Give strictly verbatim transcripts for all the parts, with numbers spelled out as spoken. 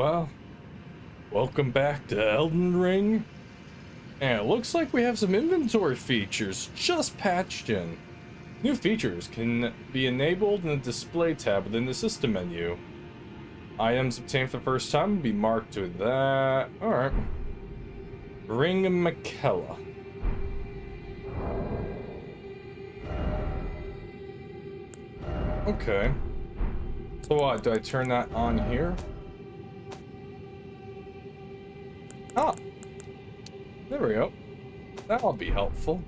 Well, welcome back to Elden Ring. And it looks like we have some inventory features just patched in. New features can be enabled in the display tab within the system menu. Items obtained for the first time will be marked with that. Alright. Ring Miquella. Okay. So what, do I turn that on here? Ah! There we go. That'll be helpful.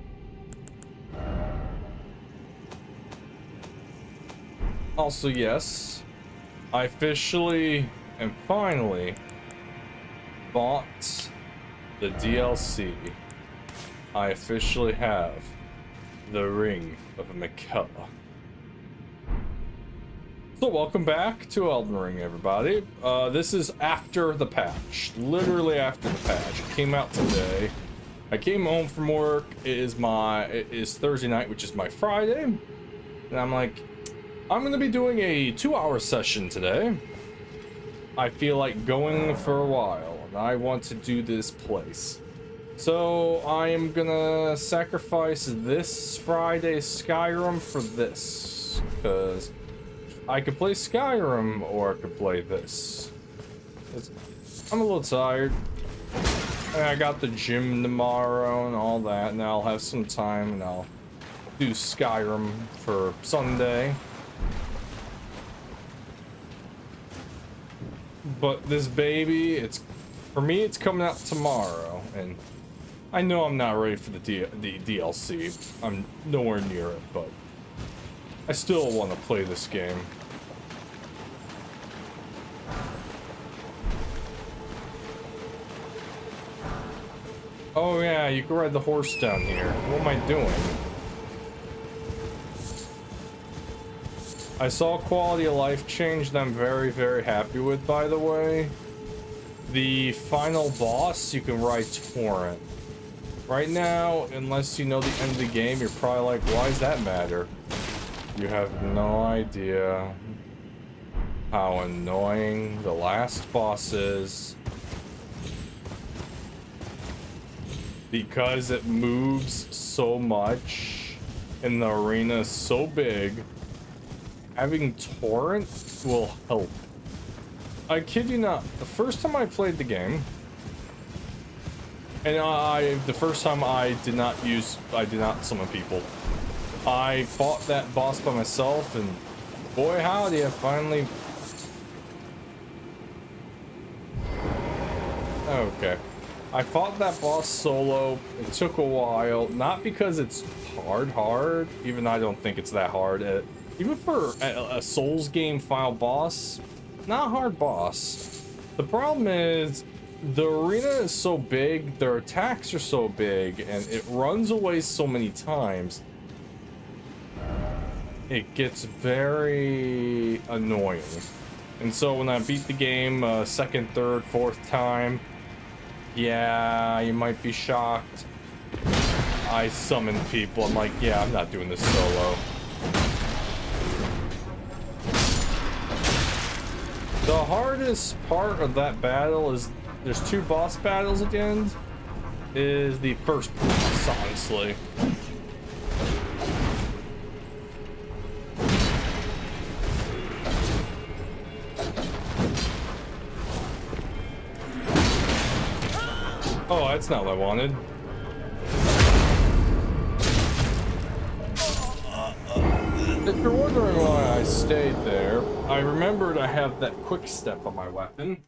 Also, yes, I officially and finally bought the D L C. I officially have the Ring of Miquella. So welcome back to Elden Ring, everybody. Uh, this is after the patch, literally after the patch. It came out today. I came home from work. It is my it is Thursday night, which is my Friday, and I'm like, I'm gonna be doing a two-hour session today. I feel like going for a while, and I want to do this place. So I am gonna sacrifice this Friday's Skyrim for this, because I could play Skyrim or I could play this. I'm a little tired. And I got the gym tomorrow and all that, and I'll have some time, and I'll do Skyrim for Sunday. But this baby, it's for me, it's coming out tomorrow, and I know I'm not ready for the, D the D L C. I'm nowhere near it, but I still want to play this game. Oh yeah, you can ride the horse down here. What am I doing? I saw quality of life change that I'm very, very happy with, by the way. The final boss, you can ride Torrent. Right now, unless you know the end of the game, you're probably like, why does that matter? You have no idea how annoying the last boss is. Because it moves so much and the arena is so big. Having Torrent will help. I kid you not, the first time I played the game, and I the first time I did not use I did not summon people, I fought that boss by myself, and boy howdy, I finally... Okay, I fought that boss solo. It took a while, not because it's hard hard, even I don't think it's that hard. It, Even for a, a Souls game final boss, not hard boss. The problem is the arena is so big, their attacks are so big, and it runs away so many times. It gets very annoying. And so when I beat the game uh, second, third, fourth time, yeah, you might be shocked. I summon people. I'm like, yeah, I'm not doing this solo. The hardest part of that battle is, there's two boss battles at the end, is the first boss, honestly. Oh, that's not what I wanted. If you're wondering why I stayed there, I remembered I have that quick step on my weapon.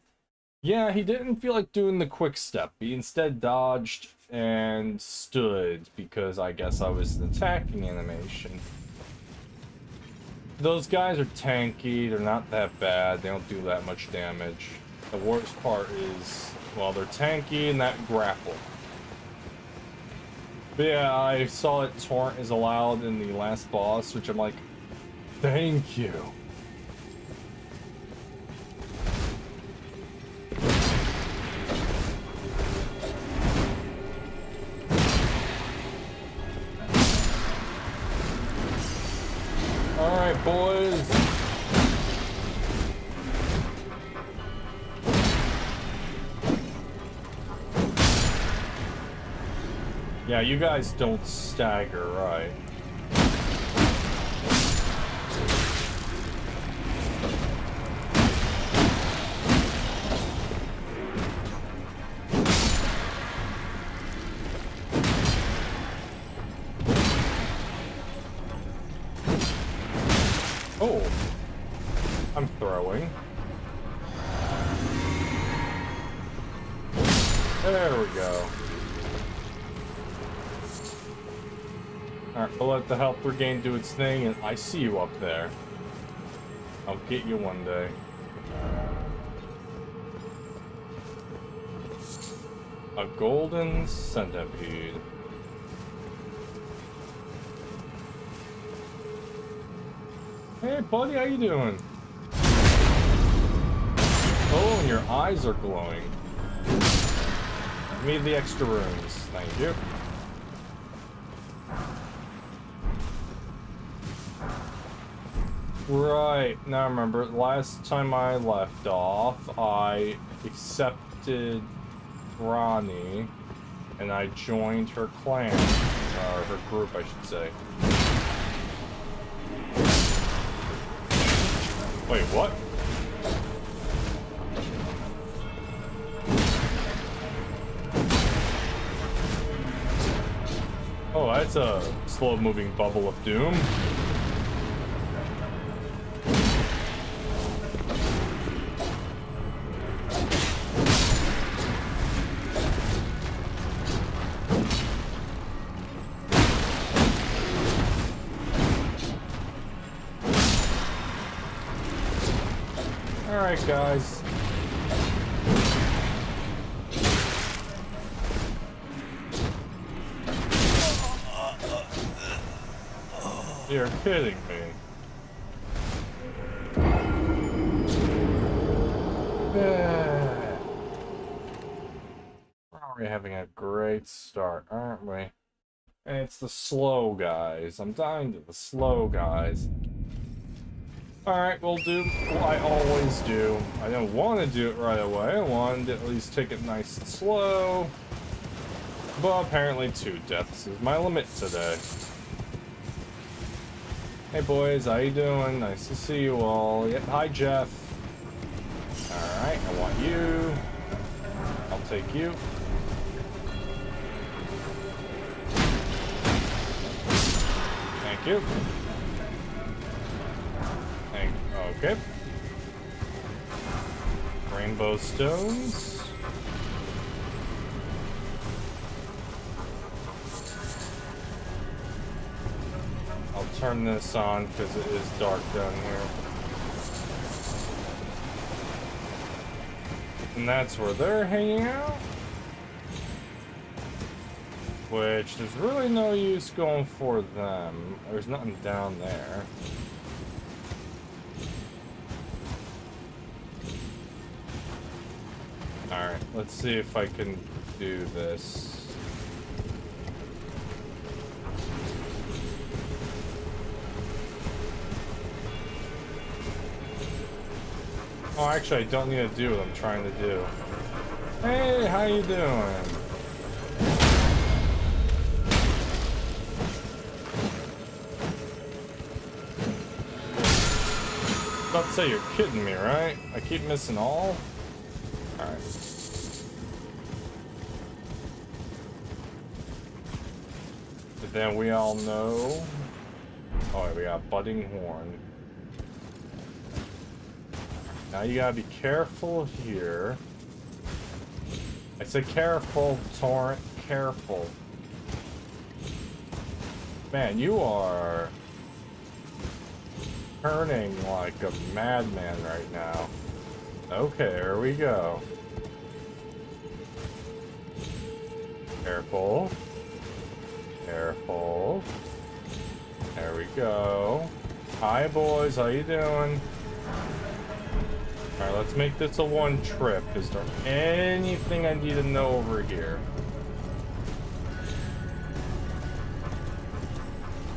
Yeah, he didn't feel like doing the quick step. He instead dodged and stood because I guess I was an attacking animation. Those guys are tanky. They're not that bad. They don't do that much damage. The worst part is, well, they're tanky and that grapple. But yeah, I saw that Torrent is allowed in the last boss, which I'm like, thank you. Alright, boys. Yeah, you guys don't stagger, right? The help brigade do its thing, and I see you up there. I'll get you one day. A golden centipede. Hey, buddy, how you doing? Oh, and your eyes are glowing. Give me the extra rooms, thank you. Right, now remember, last time I left off, I accepted Ranni, and I joined her clan, or her group, I should say. Wait, what? Oh, that's a slow-moving bubble of doom. Guys, you're kidding me. Yeah. We're already having a great start, aren't we? And it's the slow guys. I'm dying to the slow guys. Alright, we'll do what I always do. I don't want to do it right away. I wanted to at least take it nice and slow. But apparently two deaths is my limit today. Hey boys, how you doing? Nice to see you all. Yep, hi Jeff. Alright, I want you. I'll take you. Thank you. Okay. Rainbow stones. I'll turn this on because it is dark down here. And that's where they're hanging out. Which, there's really no use going for them. There's nothing down there. Alright, let's see if I can do this. Oh, actually, I don't need to do what I'm trying to do. Hey, how you doing? About to say you're kidding me, right? I keep missing all? Alright. But then we all know. Oh, we got budding horn. Now you gotta be careful here. I said careful, Torrent, careful. Man, you are turning like a madman right now. Okay, here we go. Careful. Careful. There we go. Hi, boys. How you doing? Alright, let's make this a one trip. Is there anything I need to know over here?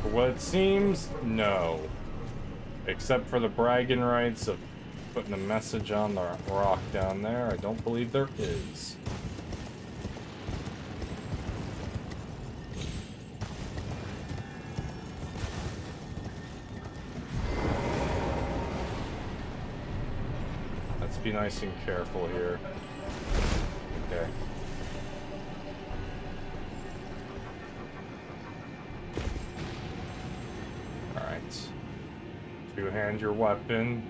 For what it seems, no. Except for the bragging rights of putting a message on the rock down there. I don't believe there is. Let's be nice and careful here. Okay. Alright. Two-hand your weapon.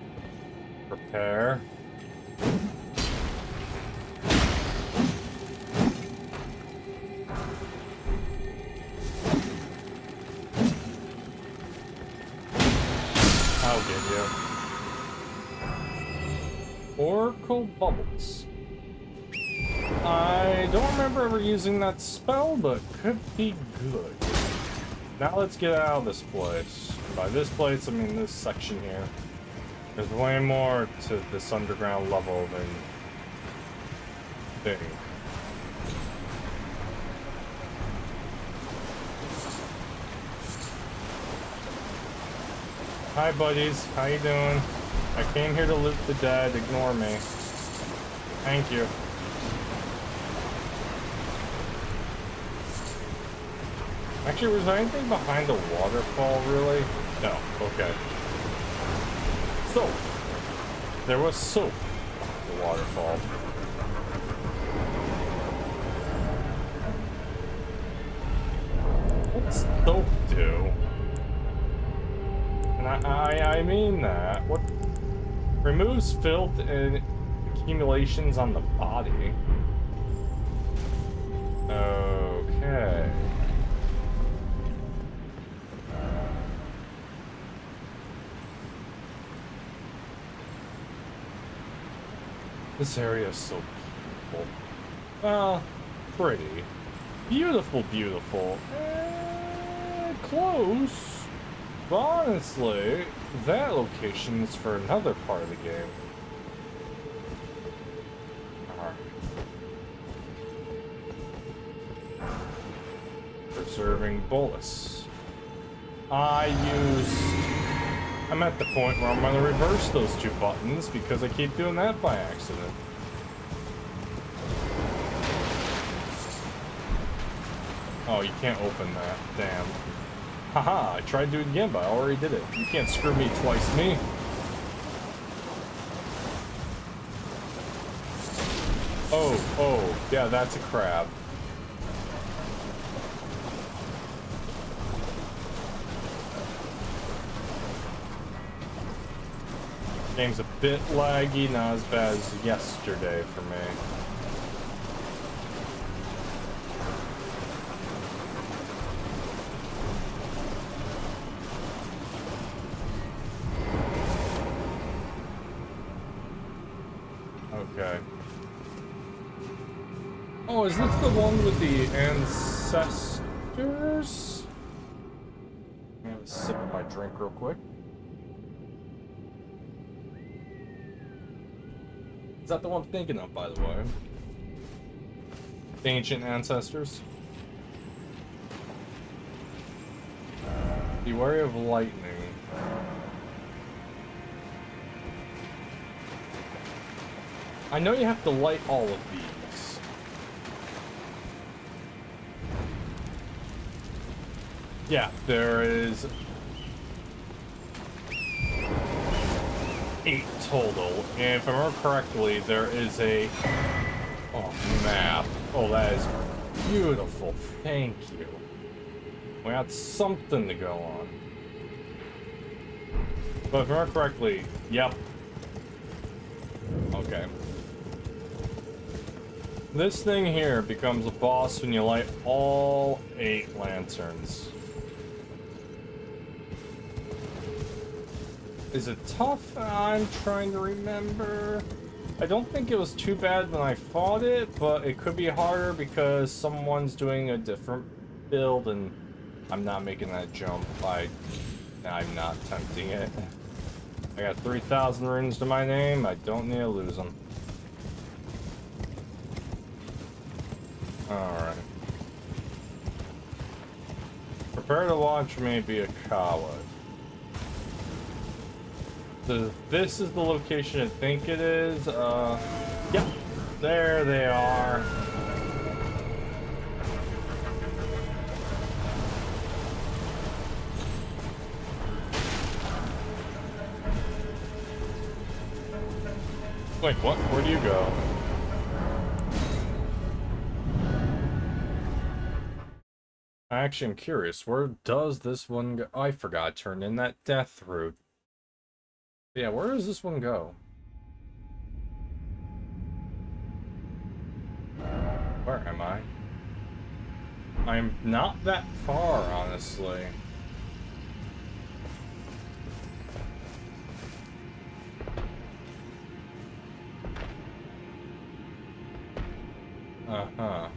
Prepare. I'll give you. Oracle Bubbles. I don't remember ever using that spell, but could be good. Now let's get out of this place. By this place, I mean this section here. There's way more to this underground level than thing. Hi buddies, how you doing? I came here to loot the dead, ignore me. Thank you. Actually, was there anything behind the waterfall, really? No, okay. Soap! There was soap behind the waterfall. What's soap do? And I, I, I mean that. What removes filth and accumulations on the body. Okay. Uh, this area is so beautiful. Well, pretty. Beautiful, beautiful. Eh, close. But honestly, that location is for another part of the game. Alright. Preserving bolus. I used... I'm at the point where I'm going to reverse those two buttons because I keep doing that by accident. Oh, you can't open that. Damn. Haha, I tried to do it again, but I already did it. You can't screw me twice, me. Oh, oh, yeah, that's a crab. Game's a bit laggy, not as bad as yesterday for me. Oh, is this the one with the ancestors? I'm gonna have a sip of my drink real quick. Is that the one I'm thinking of, by the way? The ancient ancestors? Be wary of lightning. I know you have to light all of these. Yeah, there is eight total, and if I remember correctly, there is a oh map. Oh, that is beautiful. Thank you. We got something to go on. But if I remember correctly, yep. Okay. This thing here becomes a boss when you light all eight lanterns. Is it tough? I'm trying to remember. I don't think it was too bad when I fought it, but it could be harder because someone's doing a different build and I'm not making that jump. I, I'm not tempting it. I got three thousand runes to my name. I don't need to lose them. Alright. Prepare to launch me via Coward. So this is the location I think it is. Uh, yep, there they are. Like, what? Where do you go? I actually am curious. Where does this one go? I forgot. Turned in that death route. Yeah, where does this one go? Where am I? I'm not that far, honestly. Uh-huh.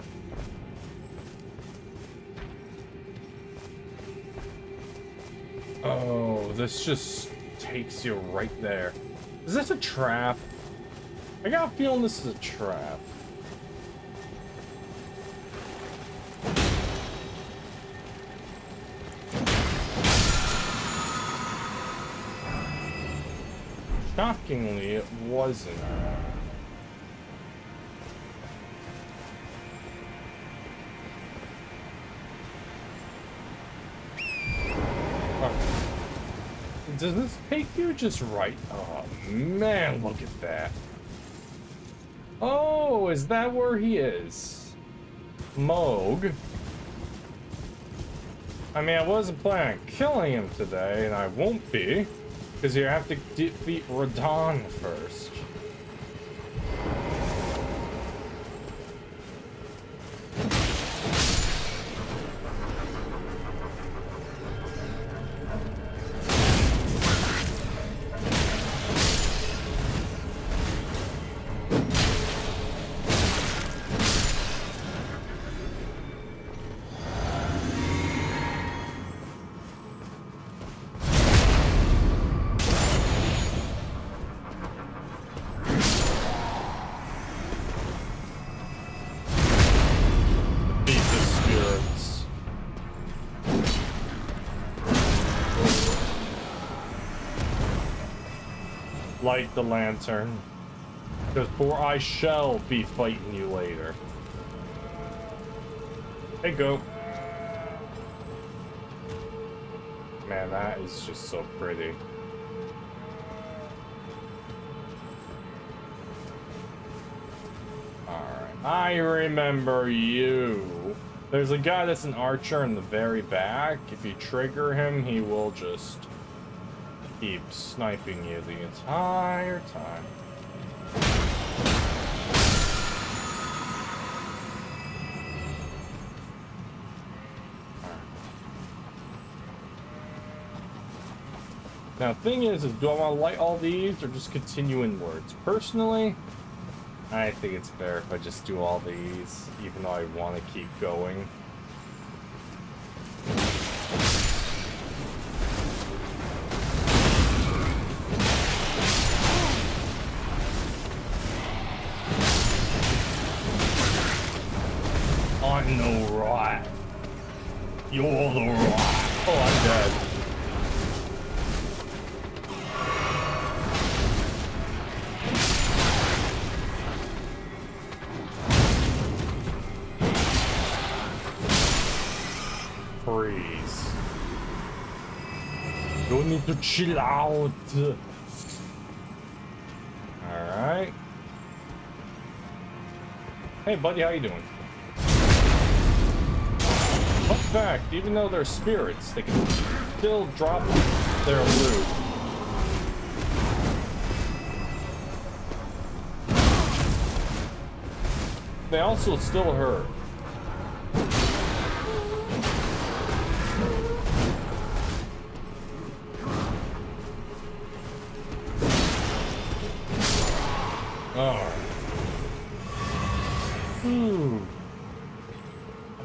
Oh, this just takes you right there. Is this a trap? I got a feeling this is a trap. Shockingly, it wasn't. Does this take you just right? Oh, man, look at that. Oh, is that where he is? Mog. I mean, I wasn't planning on killing him today, and I won't be, because you have to defeat Radahn first. Light the lantern, because for I shall be fighting you later. Hey, go. Man, that is just so pretty. Alright. I remember you. There's a guy that's an archer in the very back. If you trigger him, he will just... keep sniping you the entire time. Now, the thing is, is do I want to light all these or just continue inwards? Personally, I think it's fair if I just do all these, even though I want to keep going. You're the rock. Oh, I'm dead. Freeze. You need to chill out. Alright. Hey, buddy, how you doing? In fact, even though they're spirits, they can still drop their loot. They also still hurt.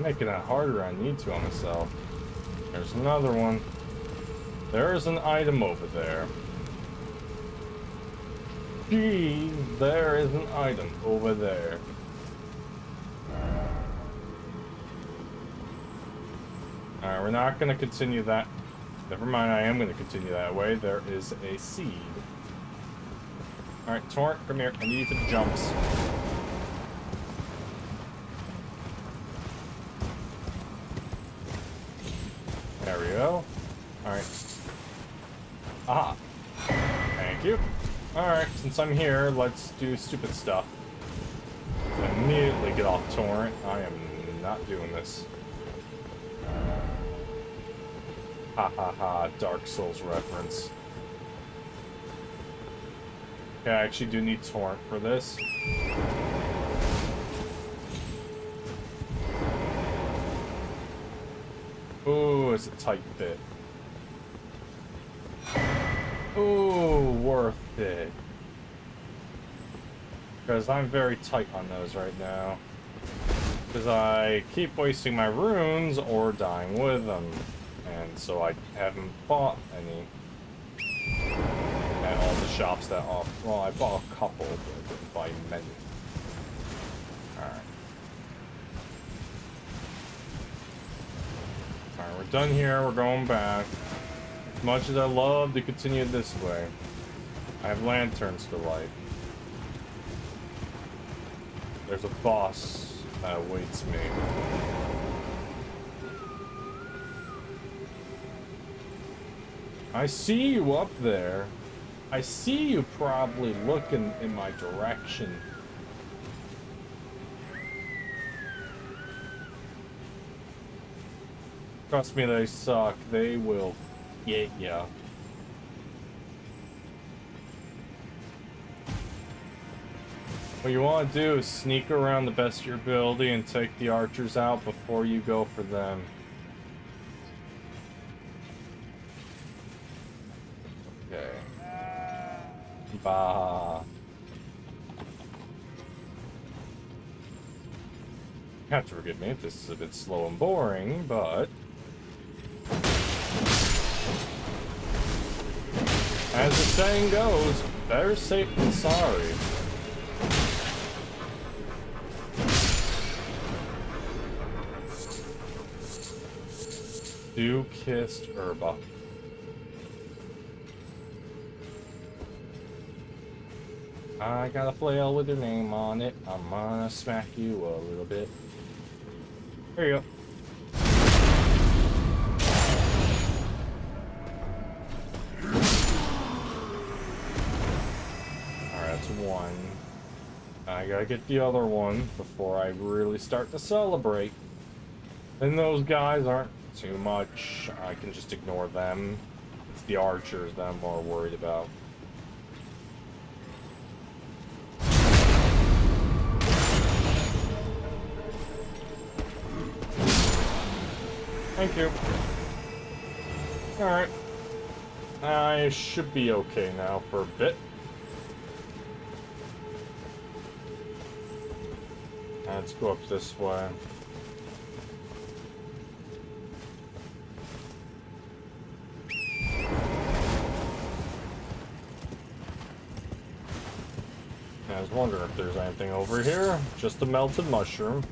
Making it harder I need to on myself. There's another one. There's an item over there. Gee, there is an item over there. Alright, we're not going to continue that. Never mind, I am going to continue that way. There is a seed. Alright, Torrent, come here. I need you for the jumps. There we go. Alright. Aha. Thank you. Alright. alright, since I'm here, let's do stupid stuff. Immediately get off Torrent. I am not doing this. Ha ha ha, Dark Souls reference. Okay, I actually do need Torrent for this. Ooh, it's a tight fit. Ooh, worth it. Because I'm very tight on those right now. Because I keep wasting my runes or dying with them. And so I haven't bought any at all the shops that offer. Well, I bought a couple, but I didn't buy many. Alright. Alright, we're done here. We're going back. As much as I love to continue this way, I have lanterns to light. There's a boss that awaits me. I see you up there. I see you probably looking in my direction. Trust me, they suck. They will get ya. What you want to do is sneak around the best of your ability and take the archers out before you go for them. Okay. Bah. You have to forgive me if this is a bit slow and boring, but as the saying goes, better safe than sorry. Dew kissed herba. I got a flail with your name on it. I'm gonna smack you a little bit. There you go. Alright, that's one. I gotta get the other one before I really start to celebrate. And those guys aren't too much. I can just ignore them. It's the archers that I'm more worried about. Thank you. Alright. I should be okay now for a bit. Let's go up this way. I was wondering if there's anything over here. Just a melted mushroom.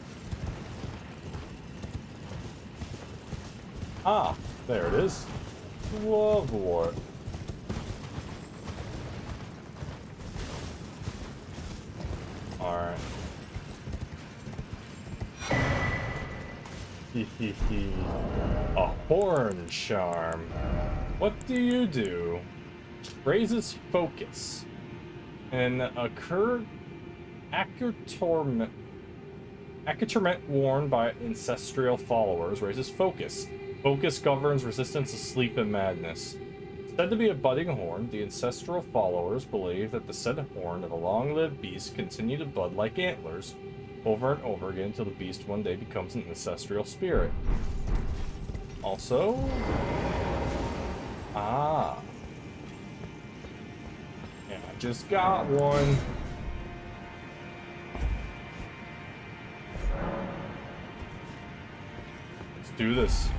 Ah, there it is. Love Wart. Alright. Hehehe. A horn charm. What do you do? Raises focus. An occurred accutorment accutorment worn by ancestral followers raises focus. Focus governs resistance to sleep and madness. Said to be a budding horn, the ancestral followers believe that the said horn of a long-lived beast continue to bud like antlers over and over again until the beast one day becomes an ancestral spirit. Also, ah. Just got one. Let's do this.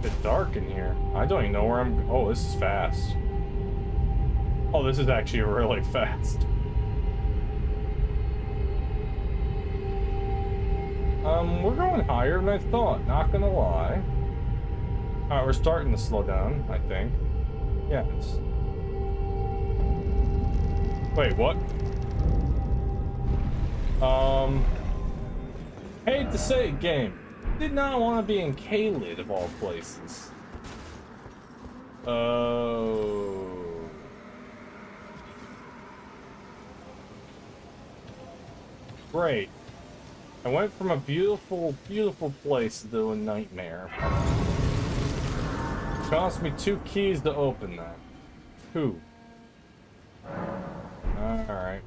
A bit dark in here. I don't even know where I'm. Oh, this is fast. Oh, this is actually really fast. Um, we're going higher than I thought, not gonna lie. Alright, we're starting to slow down, I think. Yeah, it's... Wait, what? Um... Hate to say it, game. Did not want to be in Caelid of all places. Oh. Great. I went from a beautiful, beautiful place to a nightmare. It cost me two keys to open that. Who? Alright.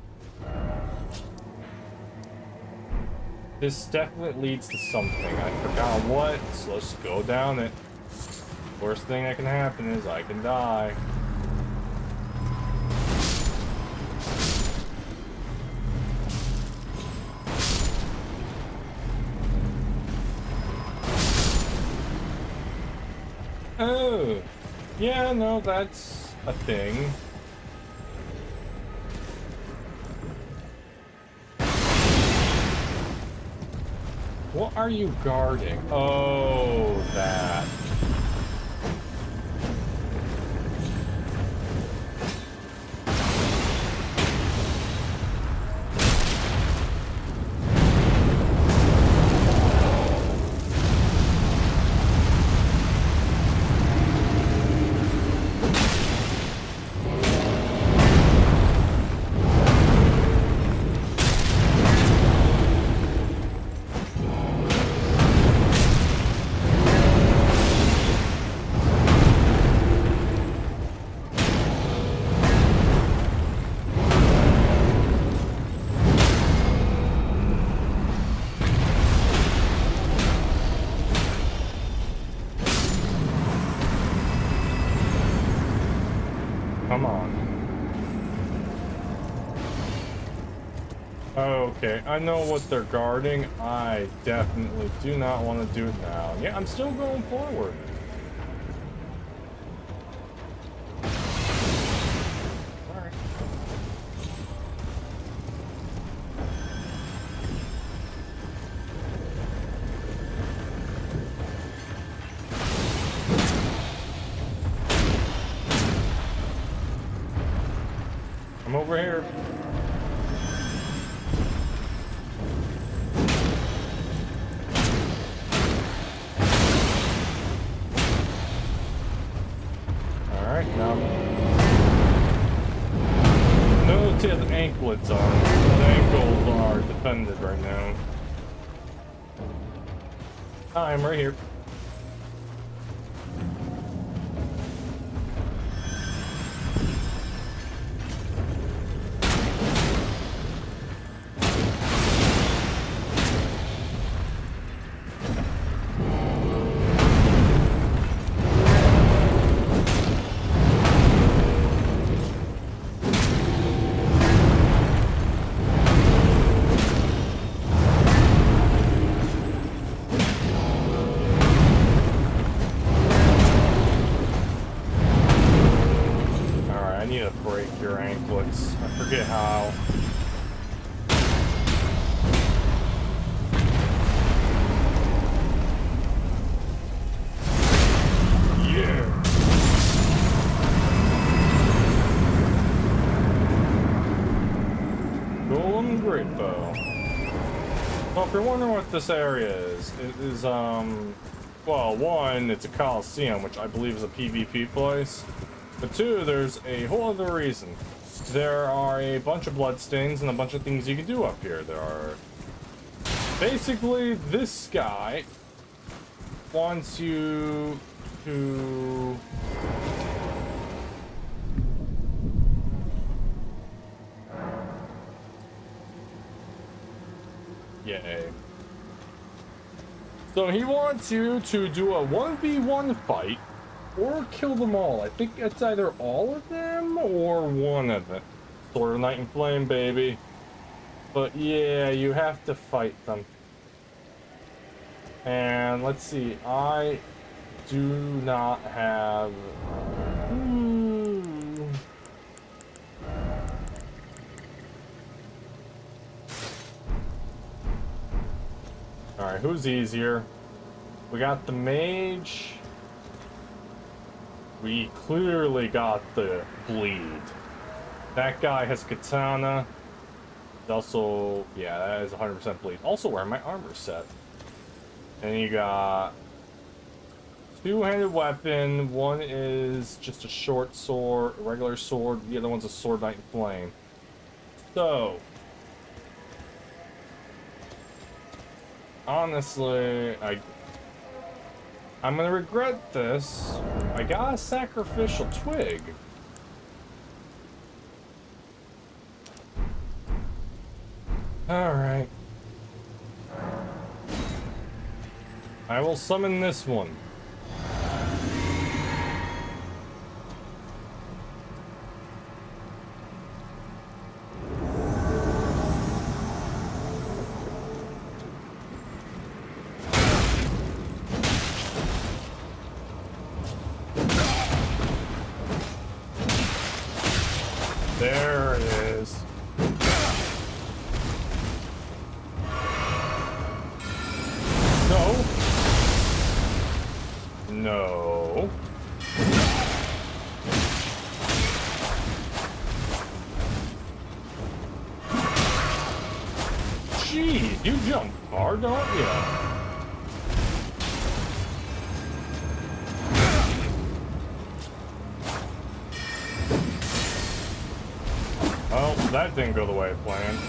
This definitely leads to something. I forgot what, so let's go down it. Worst thing that can happen is I can die. Oh! Yeah, no, that's a thing. What are you guarding? Oh, that. Okay, I know what they're guarding. I definitely do not want to do it now. Yeah, I'm still going forward. Alright. I'm over here. Anklets are. The ankles are defended right now. I'm right here. If you're wondering what this area is, it is, um, well, one, it's a Coliseum, which I believe is a PvP place, but two, there's a whole other reason. There are a bunch of bloodstains and a bunch of things you can do up here. There are, basically, this guy wants you to... Yay. So he wants you to do a one v one fight or kill them all. I think it's either all of them or one of them. Sword of Night and Flame, baby. But yeah, you have to fight them. And let's see, I do not have... Alright, who's easier? We got the mage. We clearly got the bleed. That guy has katana. Also, yeah, that is one hundred percent bleed. Also where my armor's set. And you got two-handed weapon. One is just a short sword, a regular sword. The other one's a sword knight in flame. So, honestly, I, I'm gonna regret this. I got a sacrificial twig. Alright. I will summon this one. That didn't go the way I planned.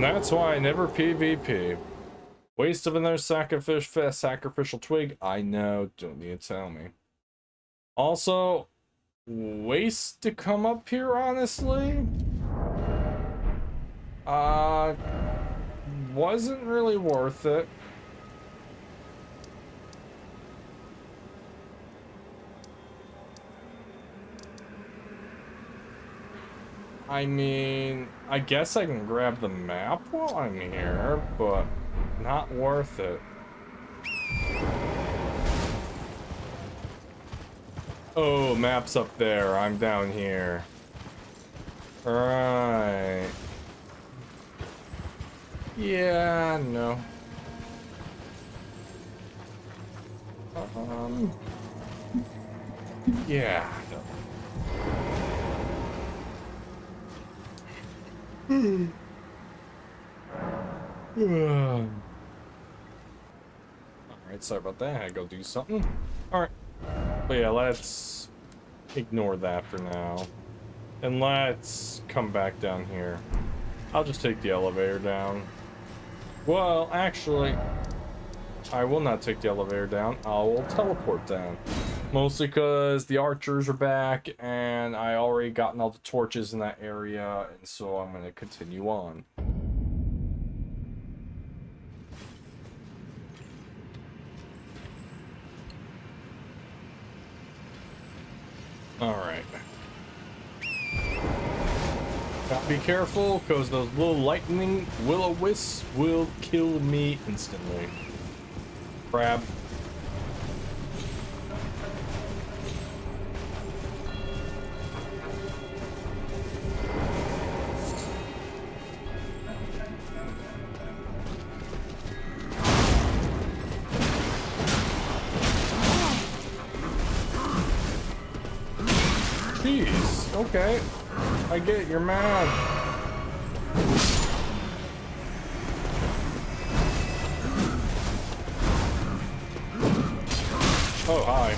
That's why I never PvP. Waste of another sacrific sacrificial twig. I know, don't need to tell me. Also, waste to come up here, honestly. Uh, wasn't really worth it. I mean, I guess I can grab the map while I'm here, but not worth it. Oh, map's up there. I'm down here. All right. Yeah, no. Um. Yeah. No. Alright, sorry about that. I had to go do something. Alright. But yeah, let's ignore that for now. And let's come back down here. I'll just take the elevator down. Well, actually, I will not take the elevator down. I will teleport down. Mostly because the archers are back, and I already gotten all the torches in that area, and so I'm going to continue on. Alright. Gotta be careful, because those little lightning will-o-wisps will kill me instantly. Crab. Okay, I get it, you're mad. Oh, hi.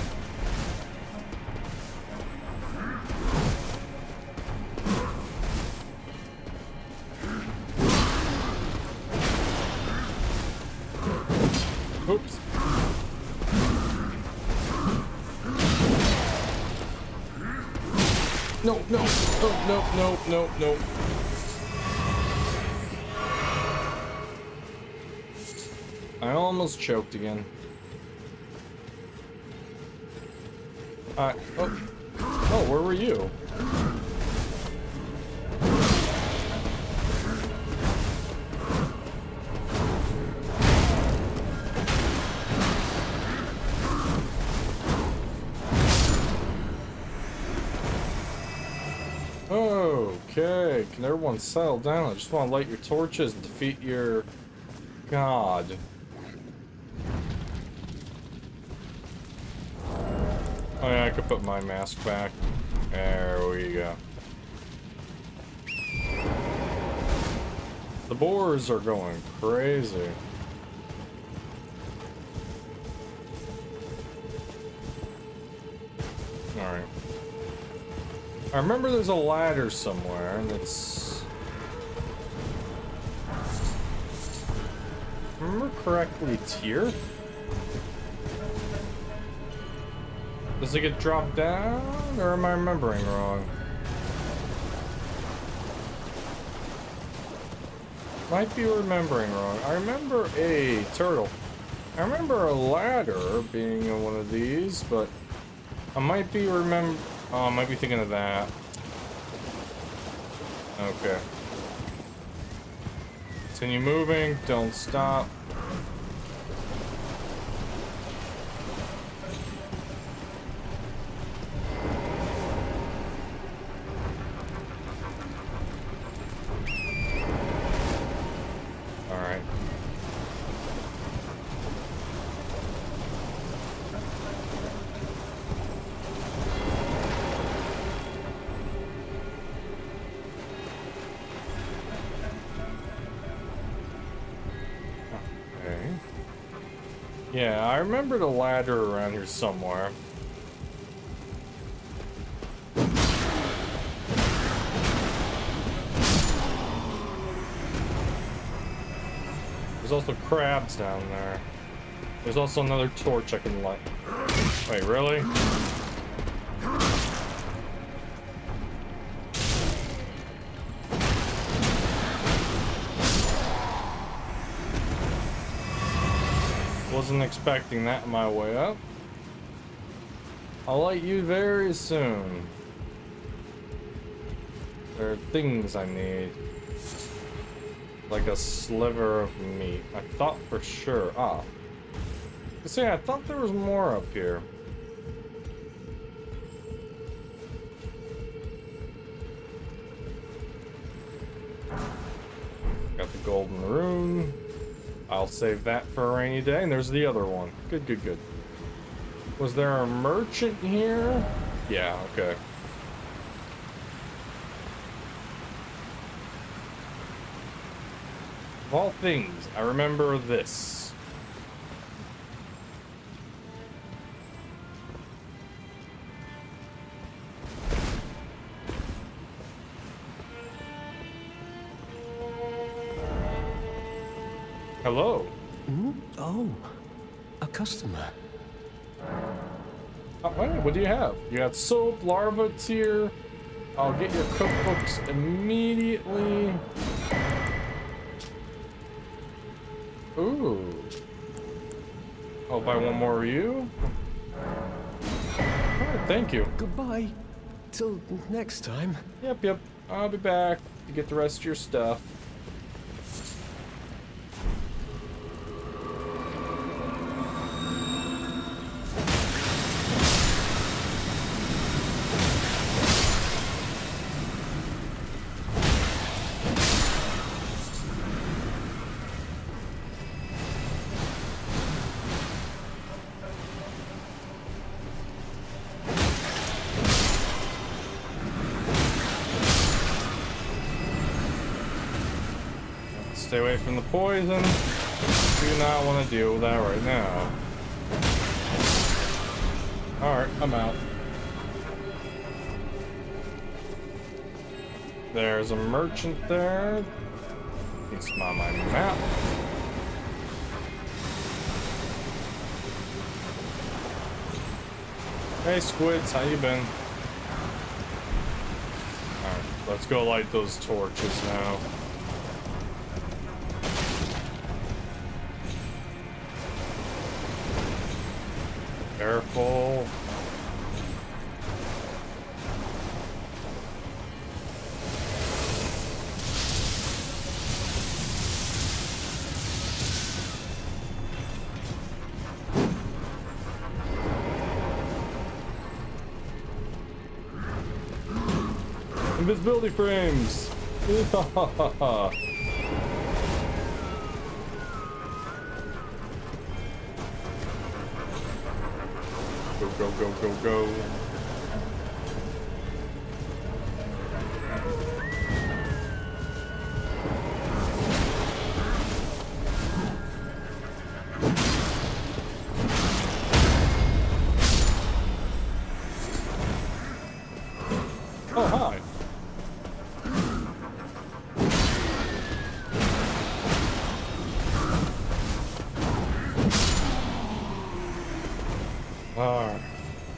Oops. No, no, no, no, no, no, no. I almost choked again. Alright, oh, Oh, where were you? Okay, can everyone settle down? I just want to light your torches and defeat your god. Oh yeah, I could put my mask back. There we go. The boars are going crazy. Alright. I remember there's a ladder somewhere, and it's... If I remember correctly, it's here? Does it get dropped down, or am I remembering wrong? Might be remembering wrong. I remember a turtle. I remember a ladder being in one of these, but I might be remember. Oh, I might be thinking of that. Okay. Continue moving, don't stop. Alright. Yeah, I remembered a ladder around here somewhere. There's also crabs down there. There's also another torch I can light. Wait, really? Wasn't expecting that my way up. I'll light you very soon. There are things I need. Like a sliver of meat. I thought for sure. Ah. See, I thought there was more up here. Got the golden rune. I'll save that for a rainy day. And there's the other one. Good, good, good. Was there a merchant here? Yeah, okay. Of all things, I remember this. Hello. Mm? Oh, a customer. Oh, wait, what do you have? You got soap, larva tier. I'll get your cookbooks immediately. Ooh. I'll buy one more of you. Oh, thank you. Goodbye. Till next time. Yep, yep. I'll be back to get the rest of your stuff. Stay away from the poison. Do not want to deal with that right now. Alright, I'm out. There's a merchant there. He's on my map. Hey squids, how you been? Alright, let's go light those torches now. Careful. Invisibility frames! Go, go, go, go, go.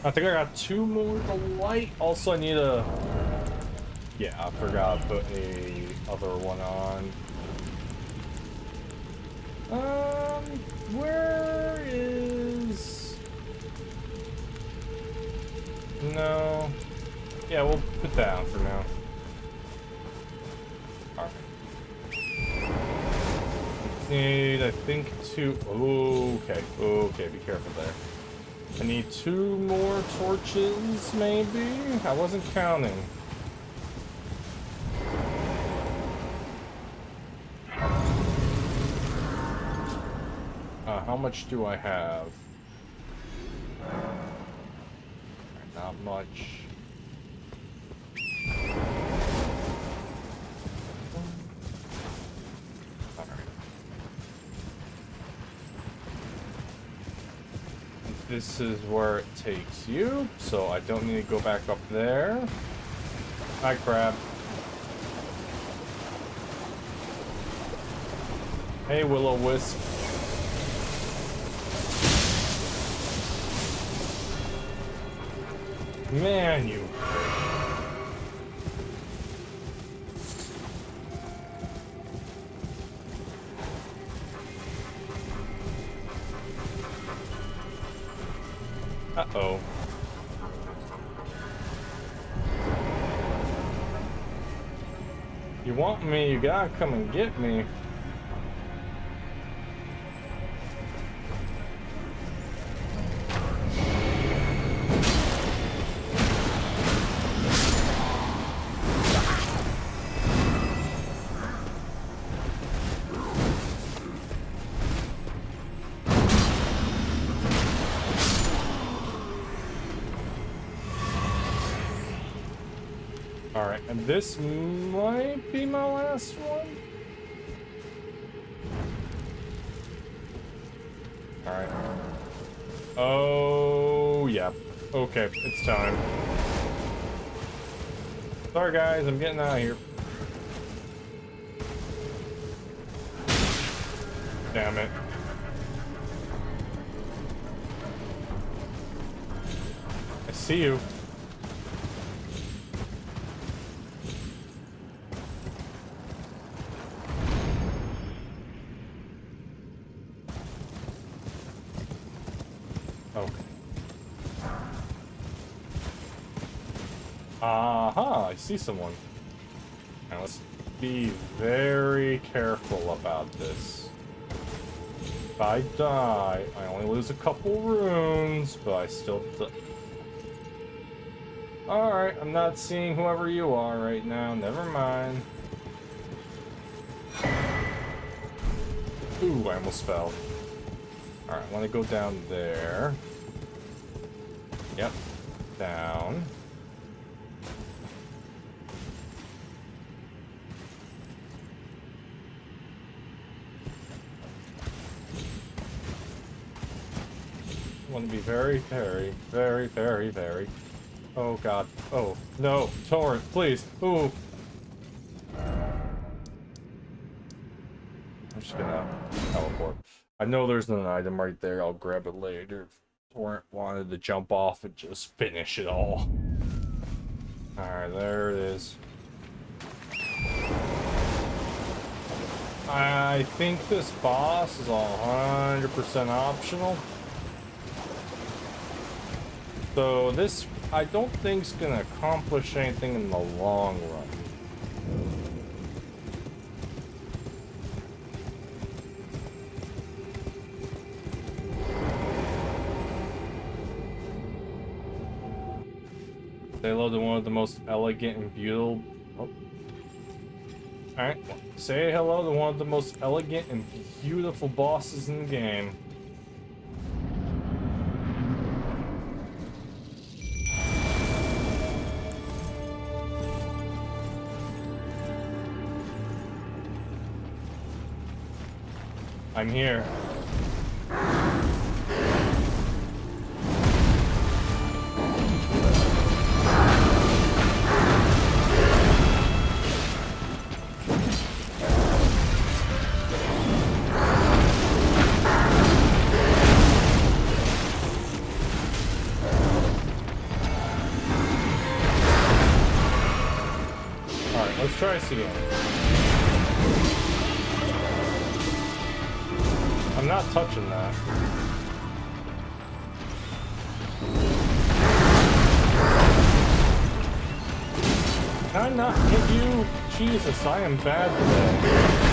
I think I got two more to light. Also, I need a... Yeah, I forgot to put a other one on. Um, where is... No. Yeah, we'll put that on for now. All right. Need, I think, two... Okay, okay, be careful there. I need two more torches, maybe? I wasn't counting. Uh, how much do I have? Not much. This is where it takes you, so I don't need to go back up there. Hi, crab. Hey, will-o-wisp. Man, you... Uh-oh. You want me, you gotta come and get me. This might be my last one. Alright. Oh, yeah. Okay, it's time. Sorry, guys, I'm getting out of here. Damn it. I see you. See someone. Now let's be very careful about this. If I die, I only lose a couple runes, but I still. All right, I'm not seeing whoever you are right now. Never mind. Ooh, I almost fell. All right, I want to go down there. Yep, down. Want to be very, very, very, very, very. Oh God! Oh no! Torrent, please! Ooh! I'm just gonna teleport. I know there's an item right there. I'll grab it later. Torrent wanted to jump off and just finish it all. All right, there it is. I think this boss is one hundred percent optional. So this, I don't think is gonna accomplish anything in the long run. They love one of the most elegant and beautiful Alright, say hello to one of the most elegant and beautiful bosses in the game. I'm here. I'm not touching that. Can I not hit you? Jesus, I am bad today.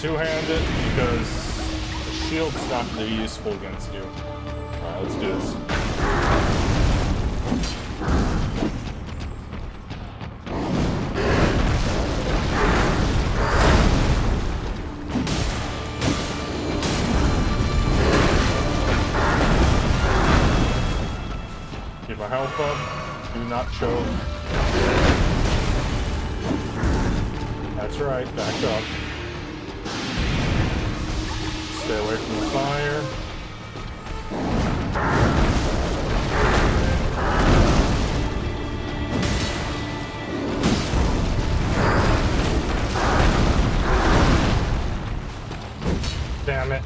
Two-handed because the shield's not really useful against you. Alright, let's do this. Get my health up. Do not choke. That's right, back up. Stay away from the fire. Damn it.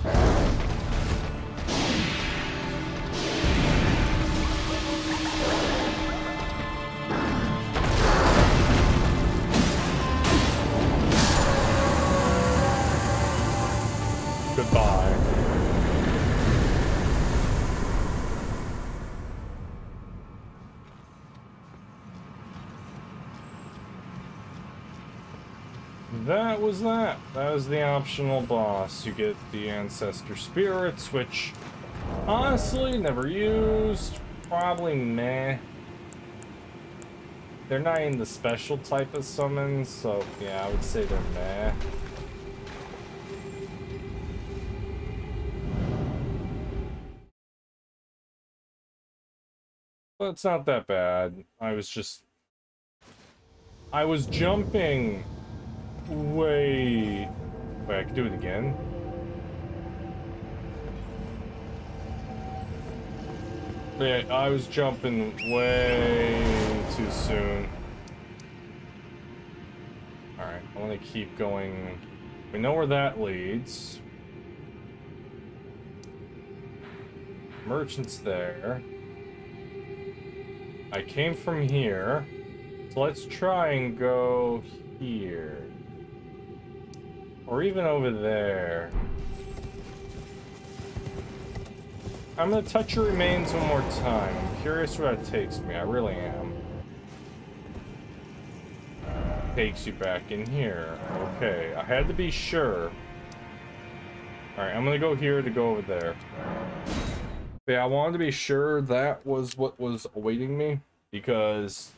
That was that. That was the optional boss. You get the Ancestor Spirits, which, honestly, never used. Probably meh. They're not in the special type of summons, so yeah, I would say they're meh. But it's not that bad. I was just... I was jumping... Wait, wait, I can do it again. Yeah, I was jumping way too soon. Alright, I want to keep going. We know where that leads. Merchant's there. I came from here. So let's try and go here. Or even over there. I'm gonna touch your remains one more time. I'm curious where that takes me. I really am. Takes you back in here. Okay, I had to be sure. Alright, I'm gonna go here to go over there. Yeah, I wanted to be sure that was what was awaiting me. Because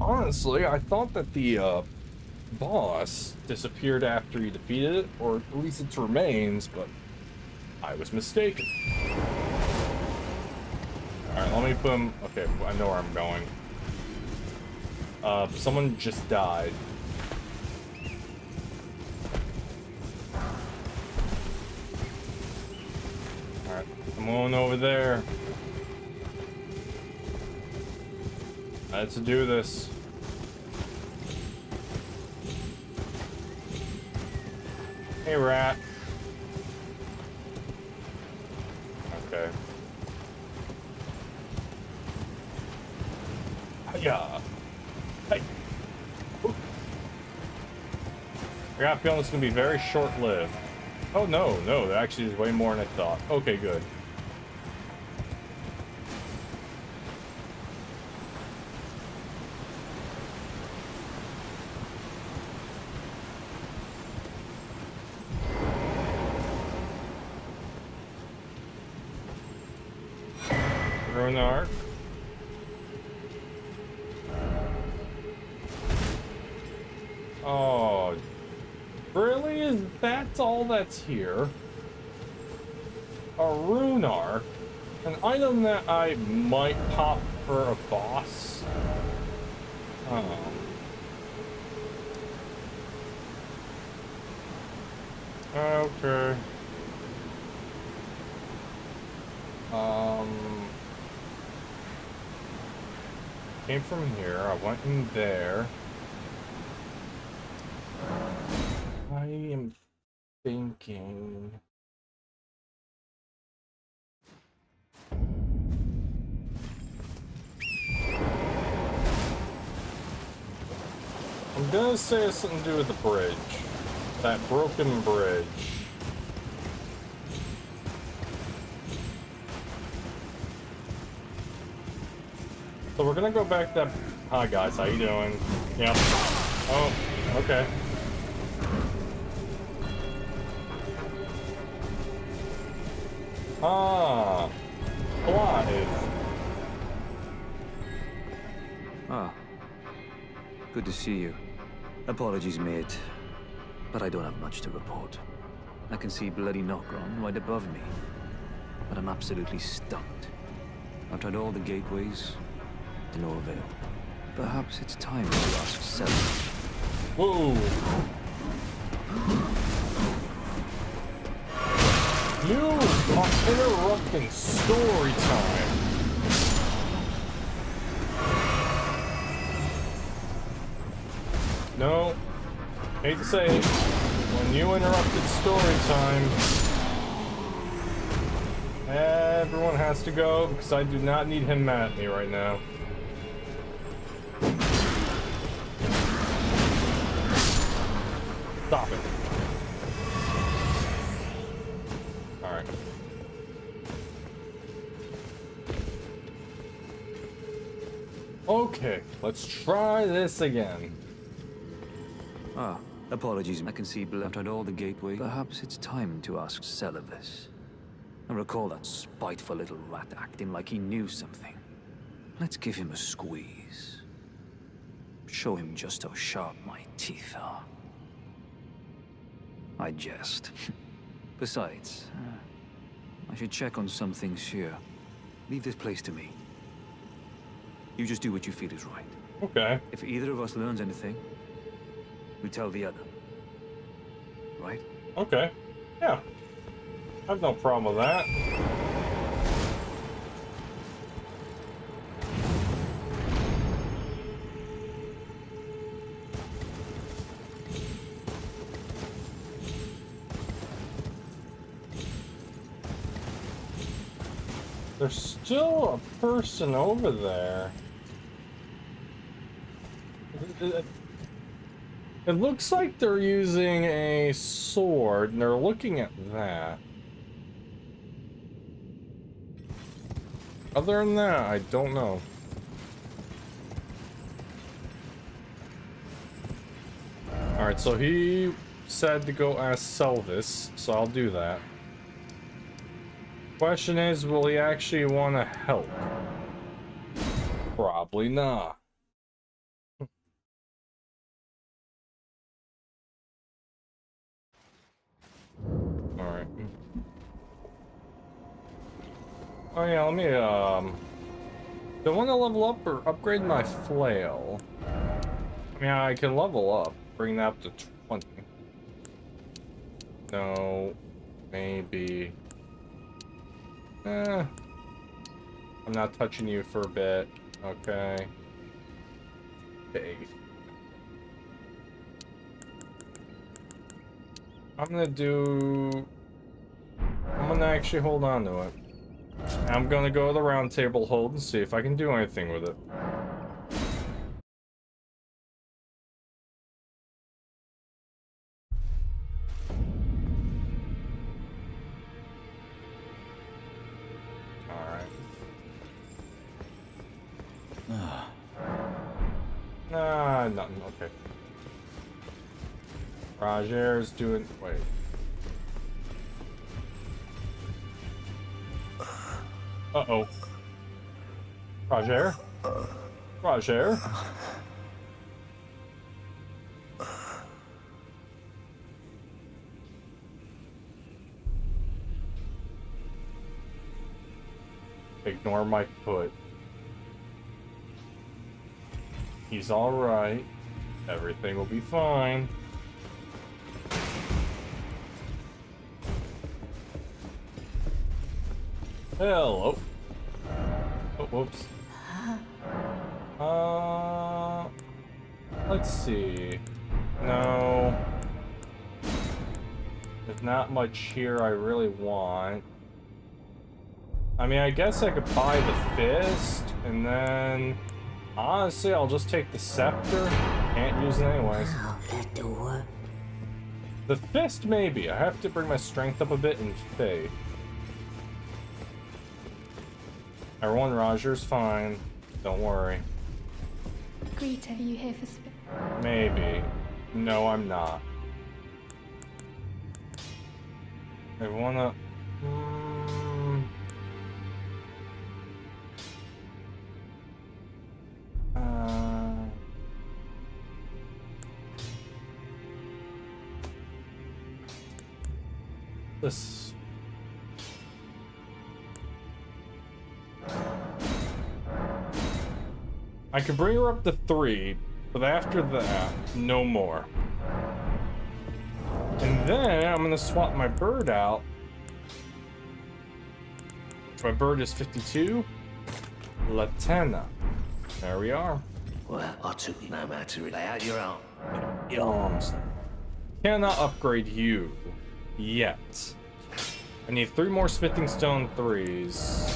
honestly, I thought that the uh, boss disappeared after you defeated it, or at least its remains, but I was mistaken. Alright, let me put him... Okay, I know where I'm going. Uh, someone just died. Alright, I'm going over there. I had to do this. Hey, rat. Okay. Yeah. Hey. Ooh. I got a feeling it's gonna be very short-lived. Oh no, no, that actually is way more than I thought. Okay, good. Arc. Oh, really? Is that's all that's here? A rune arc, an item that I might pop for a boss. Oh. Okay. Um. Came from here, I went in there. I am thinking... I'm gonna say it's something to do with the bridge. That broken bridge. So we're gonna go back to that. Hi guys, how you doing? Yeah. Oh, okay. Ah, alive. Ah, good to see you. Apologies, mate, but I don't have much to report. I can see bloody Nokron right above me, but I'm absolutely stunned. I've tried all the gateways. To no avail. Perhaps it's time to ask Sellen. Whoa! You are interrupting story time. No, hate to say it, when you interrupted story time, everyone has to go because I do not need him mad at me right now. Stop it. Alright. Okay, let's try this again. Ah, apologies. I can see blood on all the gateway. Perhaps it's time to ask Seluvis. I recall that spiteful little rat acting like he knew something. Let's give him a squeeze. Show him just how sharp my teeth are. I jest. Besides, uh, I should check on some things here. Leave this place to me. You just do what you feel is right. Okay. If either of us learns anything, we tell the other. Right? Okay. Yeah. I have no problem with that. There's still a person over there. It, it, it looks like they're using a sword, and they're looking at that. Other than that, I don't know. Alright, so he said to go ask Seluvis, so I'll do that. Question is, will he actually want to help? Probably not. Alright. Oh yeah, let me, um... do I want to level up or upgrade my flail? I mean, I can level up. Bring that up to twenty. No. Maybe. Eh. I'm not touching you for a bit. Okay. Dave. I'm gonna do... I'm gonna actually hold on to it. I'm gonna go to the round table hold and see if I can do anything with it. Rajer's doing. Wait. Uh oh. Rajer? Rajer? Ignore my foot. He's alright. Everything will be fine. Hello. Oh, whoops. Uh, let's see. No. There's not much here I really want. I mean, I guess I could buy the fist, and then... honestly, I'll just take the scepter. Can't use it anyways. The fist, maybe. I have to bring my strength up a bit and faith. Everyone, Roger's fine. Don't worry. Greet, are you here for sp Maybe. No, I'm not. I wanna... Mm... Uh... This... I could bring her up to three, but after that, no more. And then I'm gonna swap my bird out. My bird is fifty-two. Latena. There we are. Well, I took you no matter. Lay out your arm. Your arms. Cannot upgrade you yet. I need three more smithing stone threes.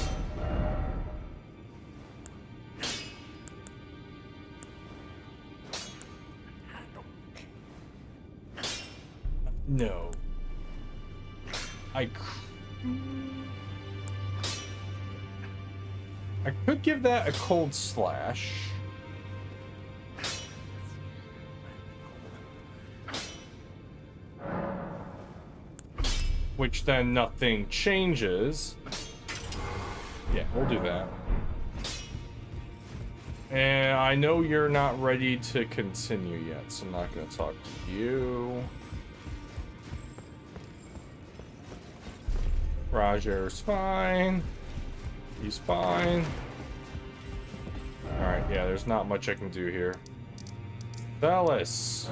No. I... I could give that a cold slash. Which then nothing changes. Yeah, we'll do that. And I know you're not ready to continue yet, so I'm not going to talk to you. Roger's fine. He's fine. Alright, yeah, there's not much I can do here. Dallas.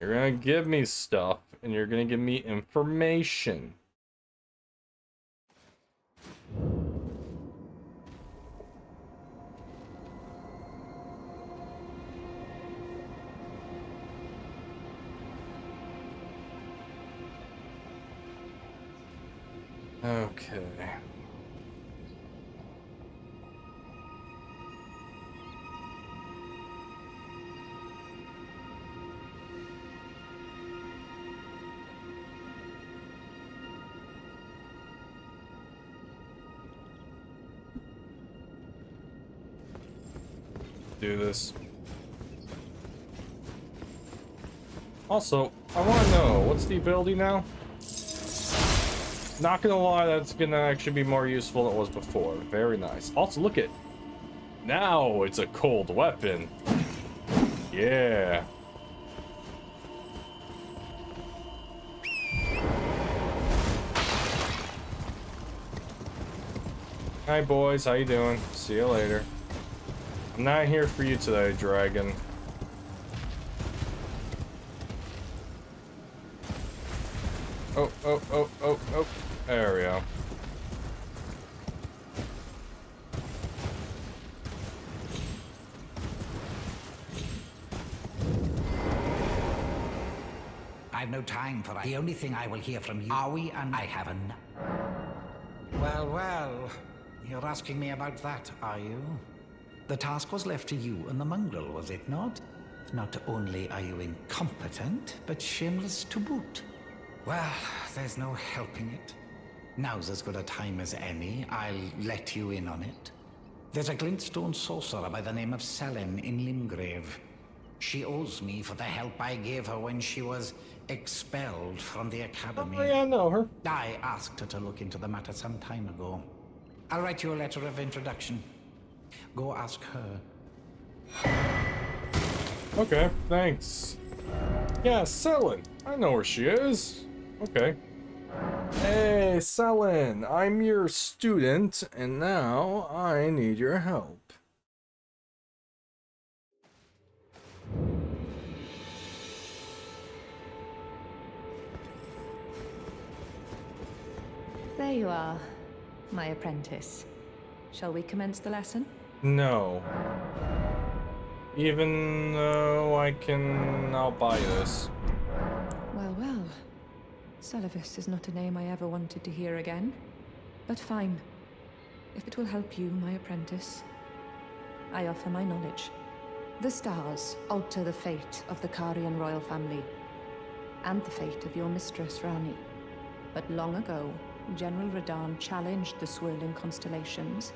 You're gonna give me stuff, and you're gonna give me information. Okay. Do this. Also, I want to know, what's the ability now? Not gonna lie, that's gonna actually be more useful than it was before. Very nice. Also, look at... Now it's a cold weapon. Yeah. Hi boys, how you doing? See you later. I'm not here for you today, dragon. Oh, oh, oh, oh, oh. There we go. I've no time for it. The only thing I will hear from you are we and I haven't. Well, well. You're asking me about that, are you? The task was left to you and the mongrel, was it not? Not only are you incompetent, but shameless to boot. Well, there's no helping it. Now's as good a time as any. I'll let you in on it. There's a glintstone sorcerer by the name of Sellen in Limgrave. She owes me for the help I gave her when she was expelled from the academy. Oh, yeah, I know her. I asked her to look into the matter some time ago. I'll write you a letter of introduction. Go ask her. Okay, thanks. Yeah, Sellen. I know where she is. Okay. Hey, Sellen, I'm your student, and now I need your help. There you are, my apprentice. Shall we commence the lesson? No. Even though I can... I'll buy this. Well, well. Seluvis is not a name I ever wanted to hear again. But fine. If it will help you, my apprentice, I offer my knowledge. The stars alter the fate of the Carian royal family, and the fate of your mistress, Ranni. But long ago, General Radahn challenged the swirling constellations,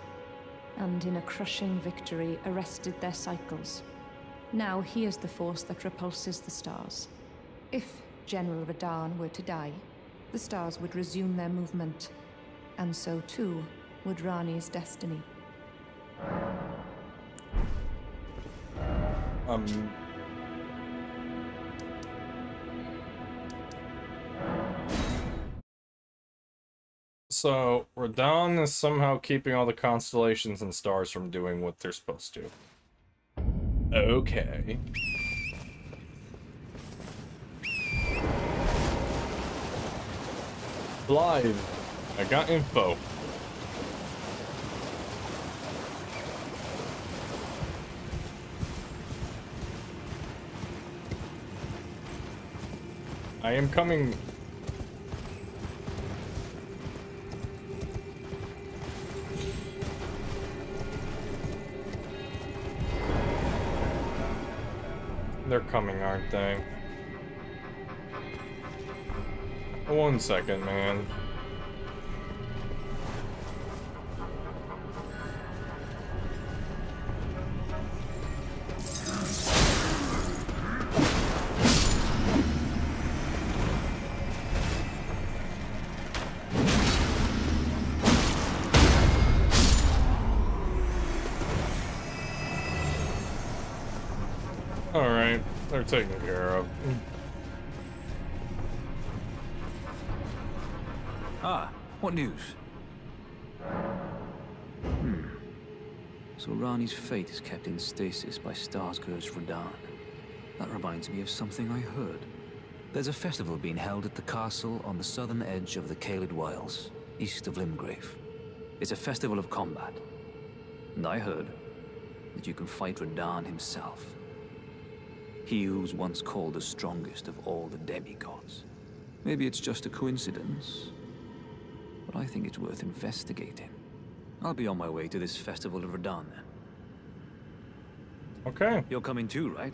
and in a crushing victory arrested their cycles. Now he is the force that repulses the stars. If General Radahn were to die, the stars would resume their movement, and so too would Ranni's destiny. Um... So, Radahn is somehow keeping all the constellations and stars from doing what they're supposed to. Okay. Live. I got info. I am coming... They're coming, aren't they? One second, man. Taken care of. Ah, what news? Hmm. So Ranni's fate is kept in stasis by Starscourge Radahn. That reminds me of something I heard. There's a festival being held at the castle on the southern edge of the Caelid Wilds, east of Limgrave. It's a festival of combat. And I heard that you can fight Radahn himself. He who was once called the strongest of all the demigods. Maybe it's just a coincidence, but I think it's worth investigating. I'll be on my way to this festival of Radahn then. Okay. You're coming too, right?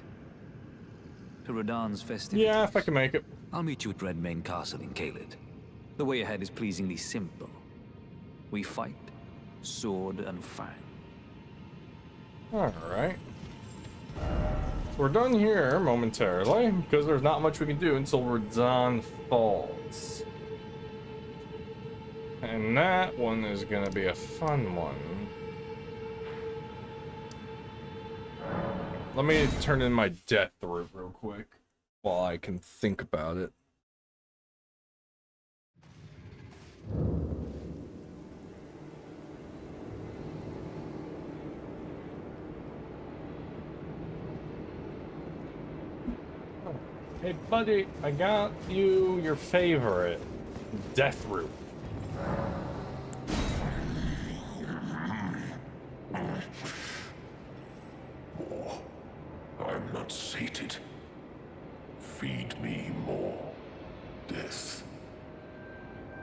To Radahn's festivities. Yeah, if I can make it. I'll meet you at Redmane Castle in Caelid. The way ahead is pleasingly simple. We fight, sword and fang. All right. We're done here momentarily, because there's not much we can do until Verdant Falls. And that one is going to be a fun one. Let me turn in my death route real quick while I can think about it. Hey, buddy, I got you your favorite, death root. More. I'm not sated. Feed me more. Death.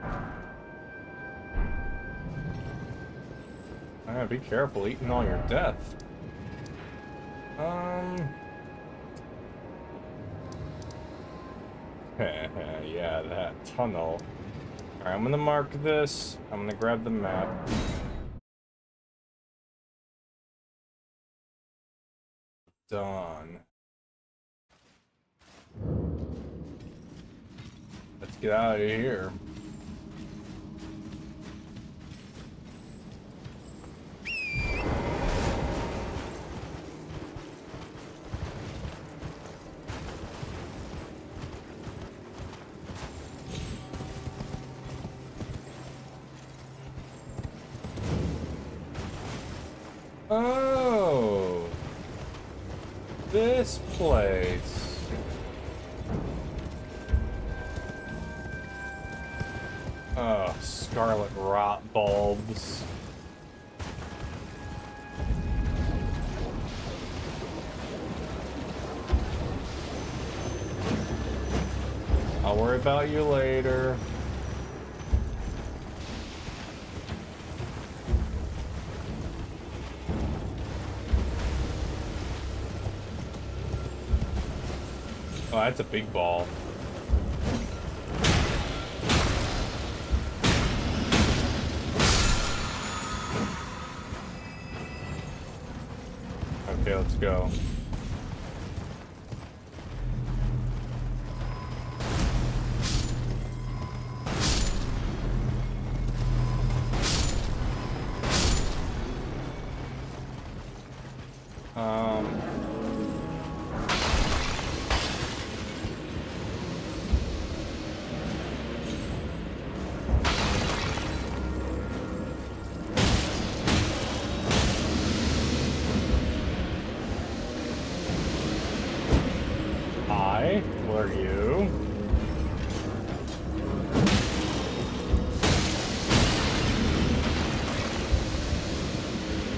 Ah, be careful eating all your death. Um... Yeah, that tunnel. Alright, I'm gonna mark this. I'm gonna grab the map. Dawn. Let's get out of here. Oh, this place. Oh, scarlet rot bulbs. I'll worry about you later. Oh, that's a big ball. Okay, let's go.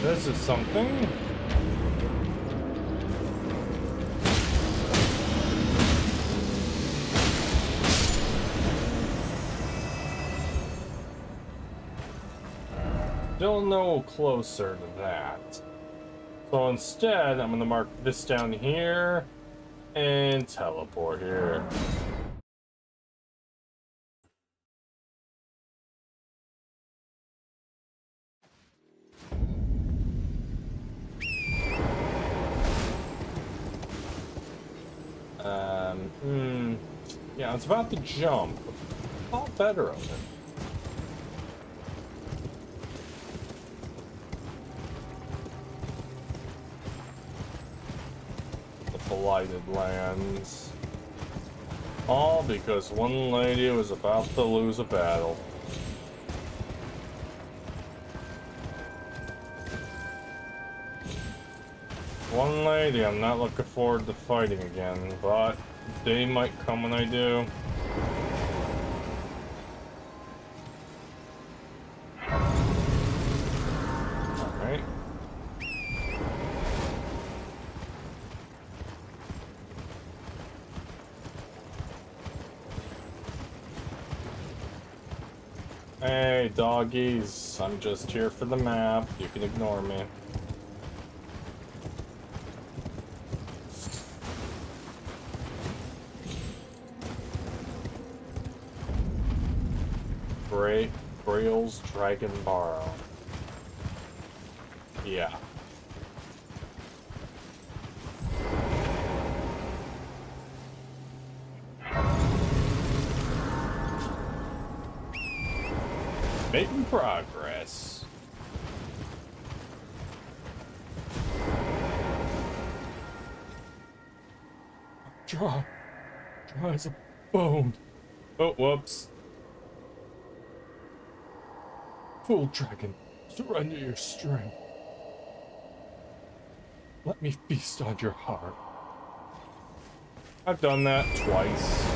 This is something. Still no closer to that. So instead, I'm gonna mark this down here and teleport here. I was about to jump. I thought better of it. The Blighted Lands. All because one lady was about to lose a battle. One lady I'm not looking forward to fighting again, but they might come when I do. Alright. Hey, doggies. I'm just here for the map. You can ignore me. Brail's Dragon Barrow. Yeah. Making progress. Draw. Draw as a bone. Oh, whoops. Fool dragon, surrender your strength. Let me feast on your heart. I've done that twice.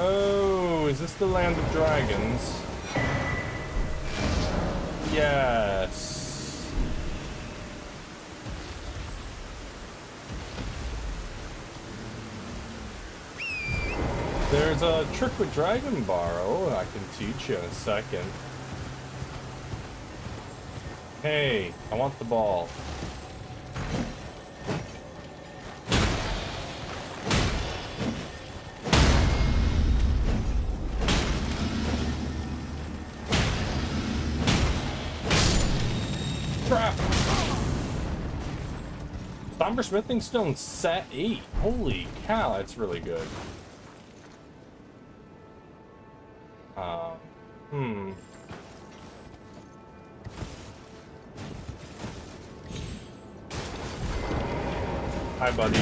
Oh, is this the land of dragons? Yes. There's a trick with Dragon Barrow I can teach you in a second. Hey, I want the ball. Crap! Somber Smithing Stone set eight. Holy cow, that's really good. Uh, hmm. Hi, buddy.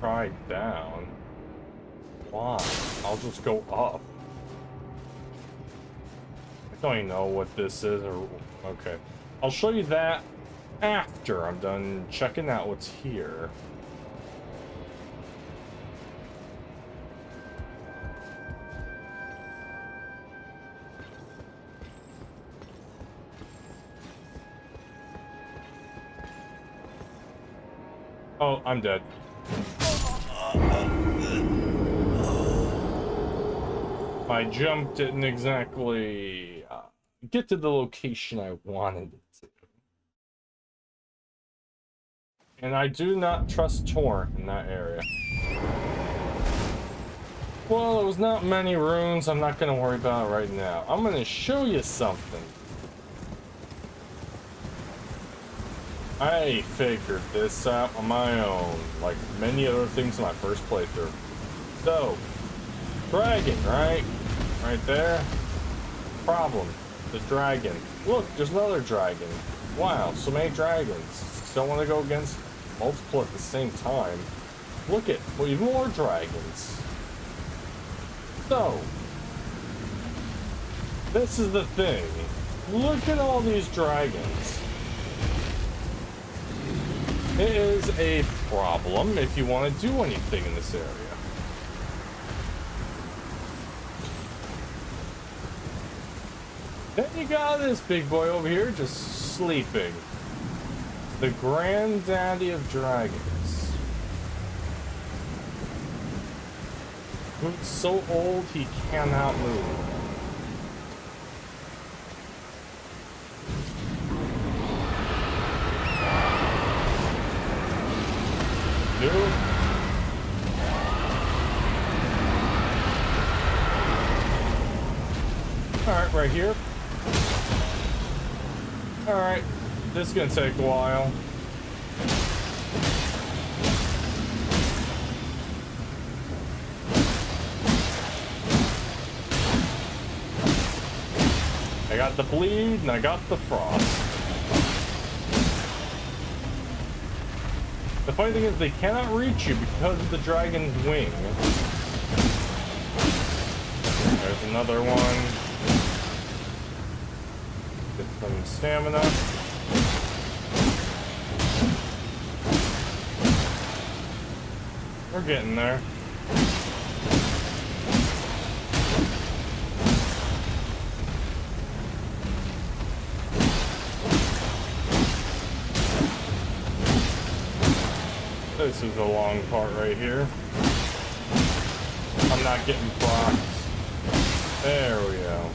Try down. Why? I'll just go up. I don't even know what this is or... Okay. I'll show you that after I'm done checking out what's here. Oh, I'm dead. My jump didn't exactly uh, get to the location I wanted it to. And I do not trust Torrent in that area. Well, it was not many runes. I'm not going to worry about it right now. I'm going to show you something. I figured this out on my own, like many other things in my first playthrough. So, dragon, right? Right there. Problem. The dragon. Look, there's another dragon. Wow, so many dragons. Don't want to go against multiple at the same time. Look at, well, even more dragons. So, this is the thing. Look at all these dragons. It is a problem if you want to do anything in this area. Then you got this big boy over here just sleeping. The granddaddy of dragons. Who's so old he cannot move. Dude. Alright, right here. Alright. This is gonna take a while. I got the bleed and I got the frost. The funny thing is they cannot reach you because of the dragon's wing. There's another one. Get some stamina. We're getting there. This is the long part right here. I'm not getting blocked. There we go.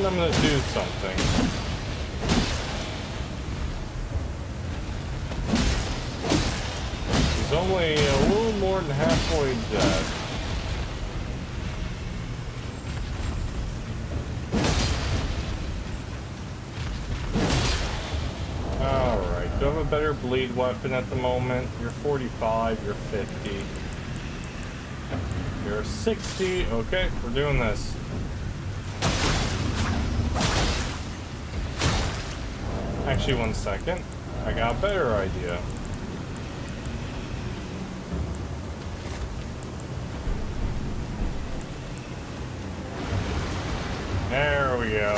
mind, I'm gonna do something. He's only a little more than halfway dead. Alright, do I have a better bleed weapon at the moment? You're forty-five, you're fifty. You're sixty. Okay, we're doing this. Actually, one second. I got a better idea. There we go.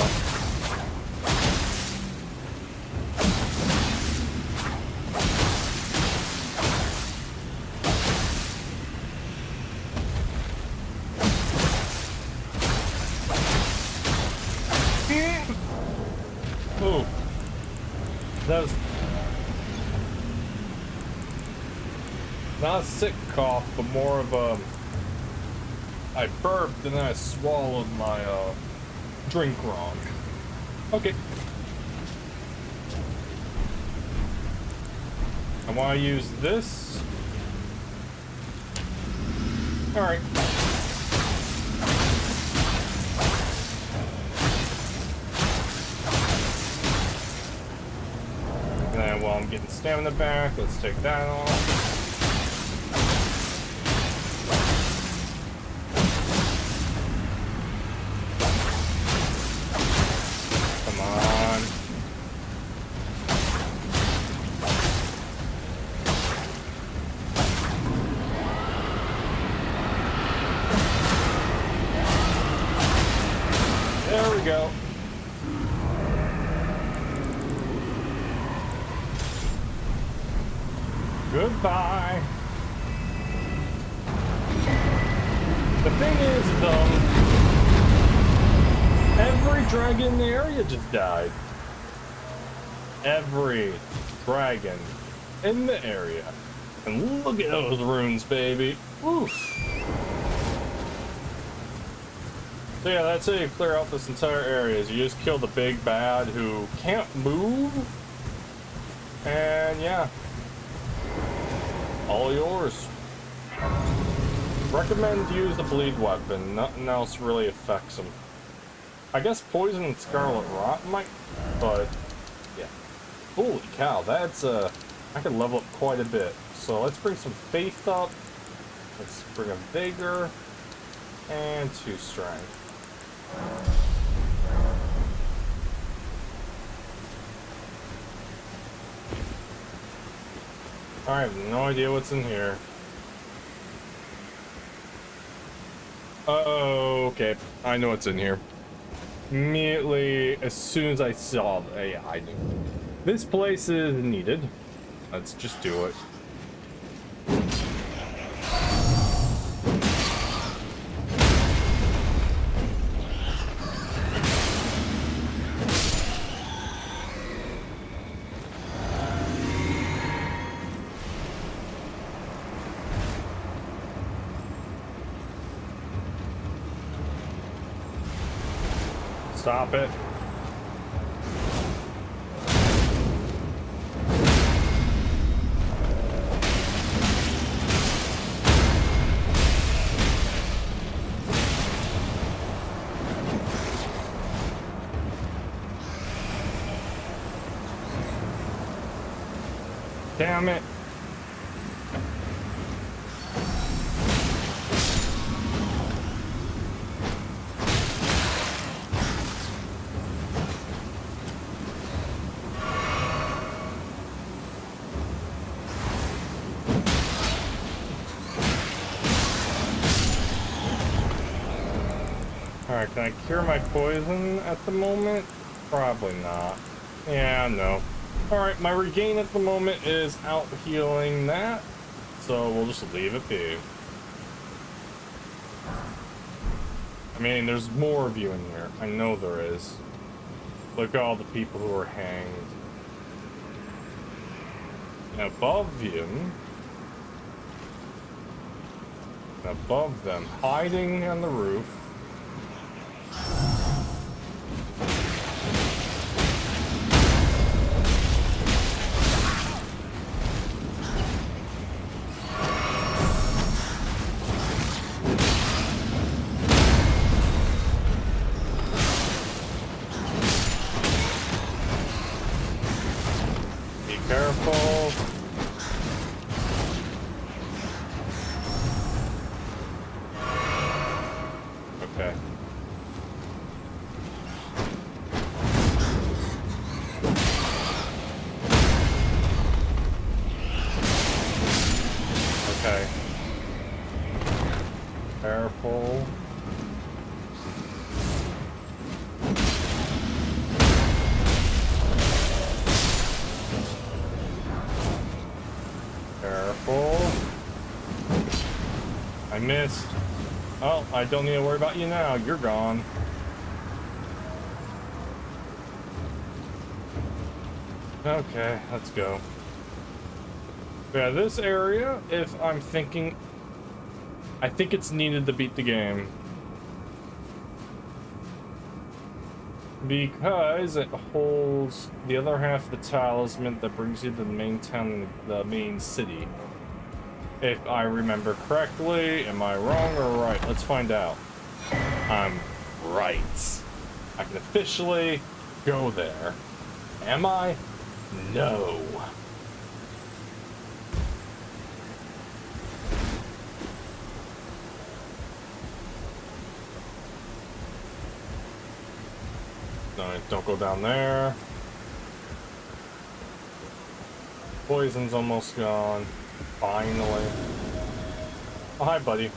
Ooh. That was not a sick cough, but more of a... I burped and then I swallowed my, uh... drink wrong. Okay. I want to use this. All right. And then while I'm getting stamina back, let's take that off. Goodbye. The thing is, though, every dragon in the area just died. Every dragon in the area. And look at those runes, baby. Oof. So yeah, that's how you clear out this entire area, is you just kill the big bad who can't move. And yeah. All yours. Recommend use the bleed weapon. Nothing else really affects them. I guess poison and scarlet rot might, but yeah. Holy cow, that's uh, I can level up quite a bit. So let's bring some faith up. Let's bring a vigor and two strength. I have no idea what's in here. Uh-oh, okay. I know what's in here. Immediately, as soon as I saw... Uh, yeah, I knew. This place is needed. Let's just do it. Stop it. Damn it. Can I cure my poison at the moment? Probably not. Yeah, no. Alright, my regain at the moment is out healing that, so we'll just leave it be. I mean, there's more of you in here. I know there is. Look at all the people who are hanged. And above you... above them, hiding on the roof... roll. Okay. Okay. Careful. Careful. I missed. Oh, I don't need to worry about you now. You're gone. Okay, let's go. Yeah, this area, if I'm thinking, I think it's needed to beat the game. Because it holds the other half of the talisman that brings you to the main town, the main city. If I remember correctly, am I wrong or right? Let's find out. I'm right. I can officially go there. Am I? No. Don't go down there. Poison's almost gone. Finally. Oh, hi, buddy.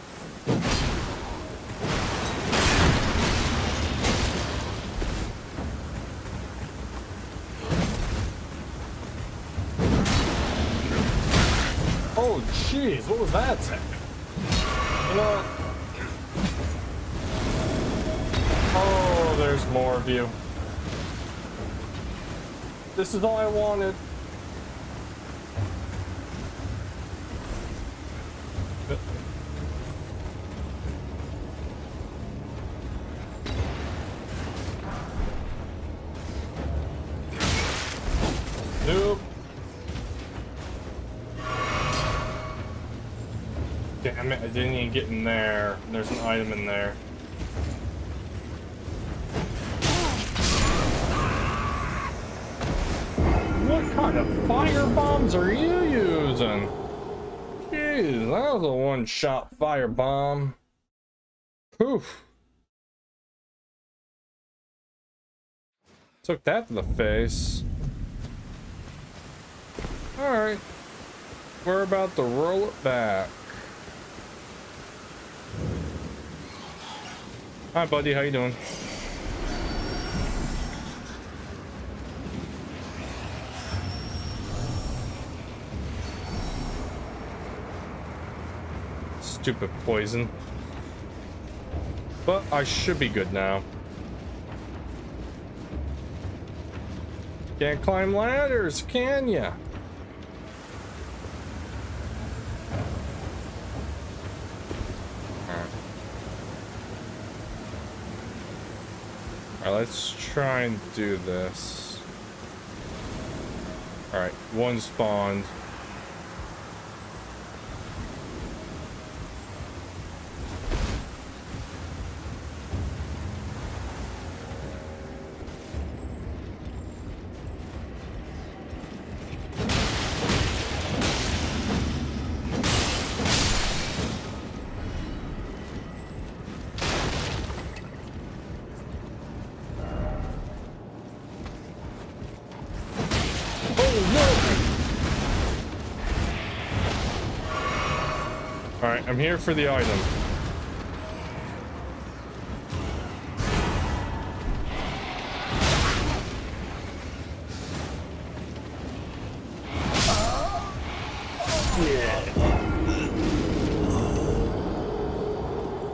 Oh, jeez. What was that attack? You know what? Oh, there's more of you. This is all I wanted. Nope. Damn it, I didn't even get in there. There's an item in there. What kind of fire bombs are you using? Jeez, that was a one-shot fire bomb. Poof. Took that to the face. Alright. We're about to roll it back. Hi, buddy. How you doing? Stupid poison. But I should be good now. Can't climb ladders, can ya? Alright, let's try and do this. Alright, one spawned. Alright, I'm here for the item. Yeah.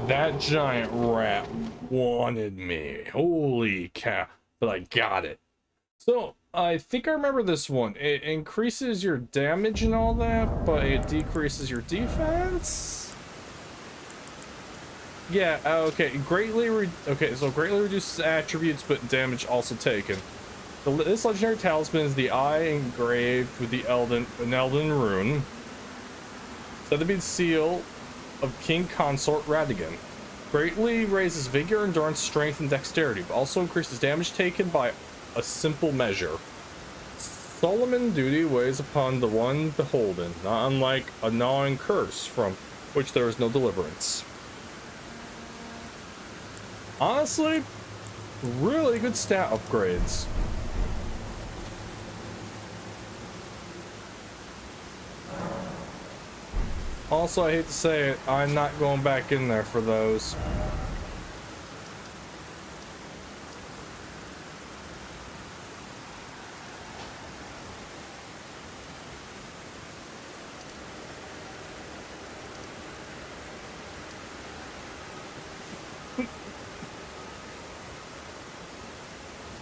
That giant rat wanted me. Holy cow. But I got it. So, I think I remember this one. It increases your damage and all that, but it decreases your defense? Yeah, okay. Greatly re Okay, so greatly reduces attributes, but damage also taken. The, this legendary talisman is the eye engraved with the Elden, an Elden rune. So that'd be the seal of King Consort Radagon. Greatly raises vigor, endurance, strength, and dexterity, but also increases damage taken by a simple measure. Solemn duty weighs upon the one beholden, not unlike a gnawing curse from which there is no deliverance. Honestly, really good stat upgrades. Also, I hate to say it, I'm not going back in there for those.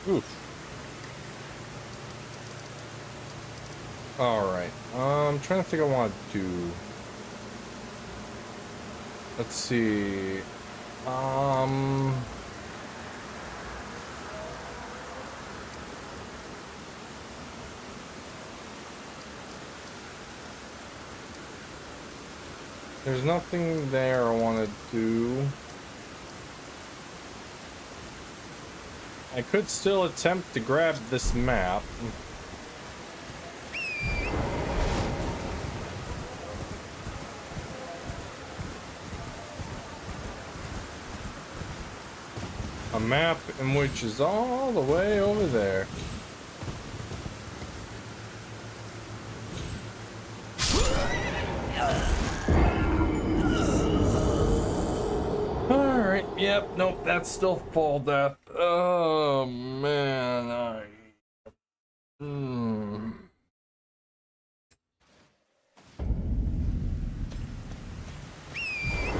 Oof. Alright, um, I'm trying to think I want to do... Let's see. Um, there's nothing there I want to do. I could still attempt to grab this map. A map in which is all the way over there. All right. Yep. Nope. That's still fall death. Oh man. I... Mm.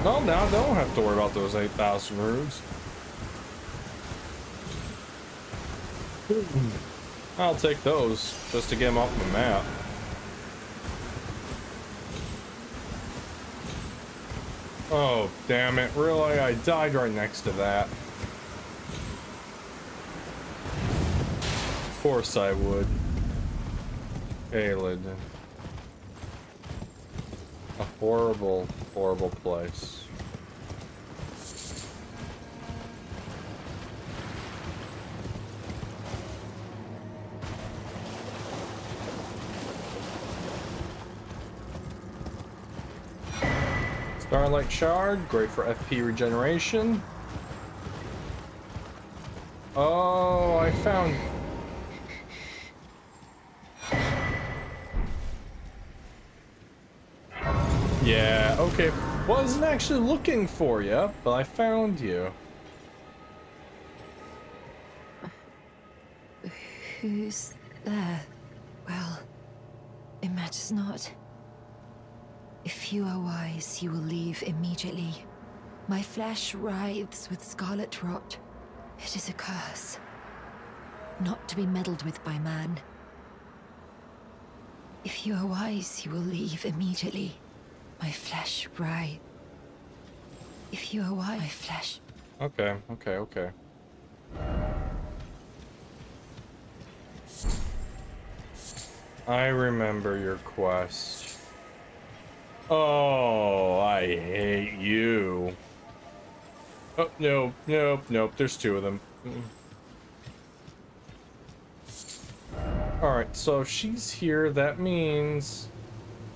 Well, now I don't have to worry about those eight thousand runes. I'll take those just to get them off the map. Oh, damn it. Really? I died right next to that. Of course I would. Caelid. A horrible, horrible place. Starlight Shard, great for F P regeneration. Oh, I found... Yeah, okay. Wasn't actually looking for you, but I found you. Who's there? Well, it matters not. If you are wise, you will leave immediately. My flesh writhes with scarlet rot. It is a curse, not to be meddled with by man. If you are wise, you will leave immediately. My flesh writhes. If you are wise, my flesh... Okay, okay, okay. I remember your quest. Oh, I hate you. Oh, no, nope, nope. There's two of them. Mm-mm. All right, so if she's here, that means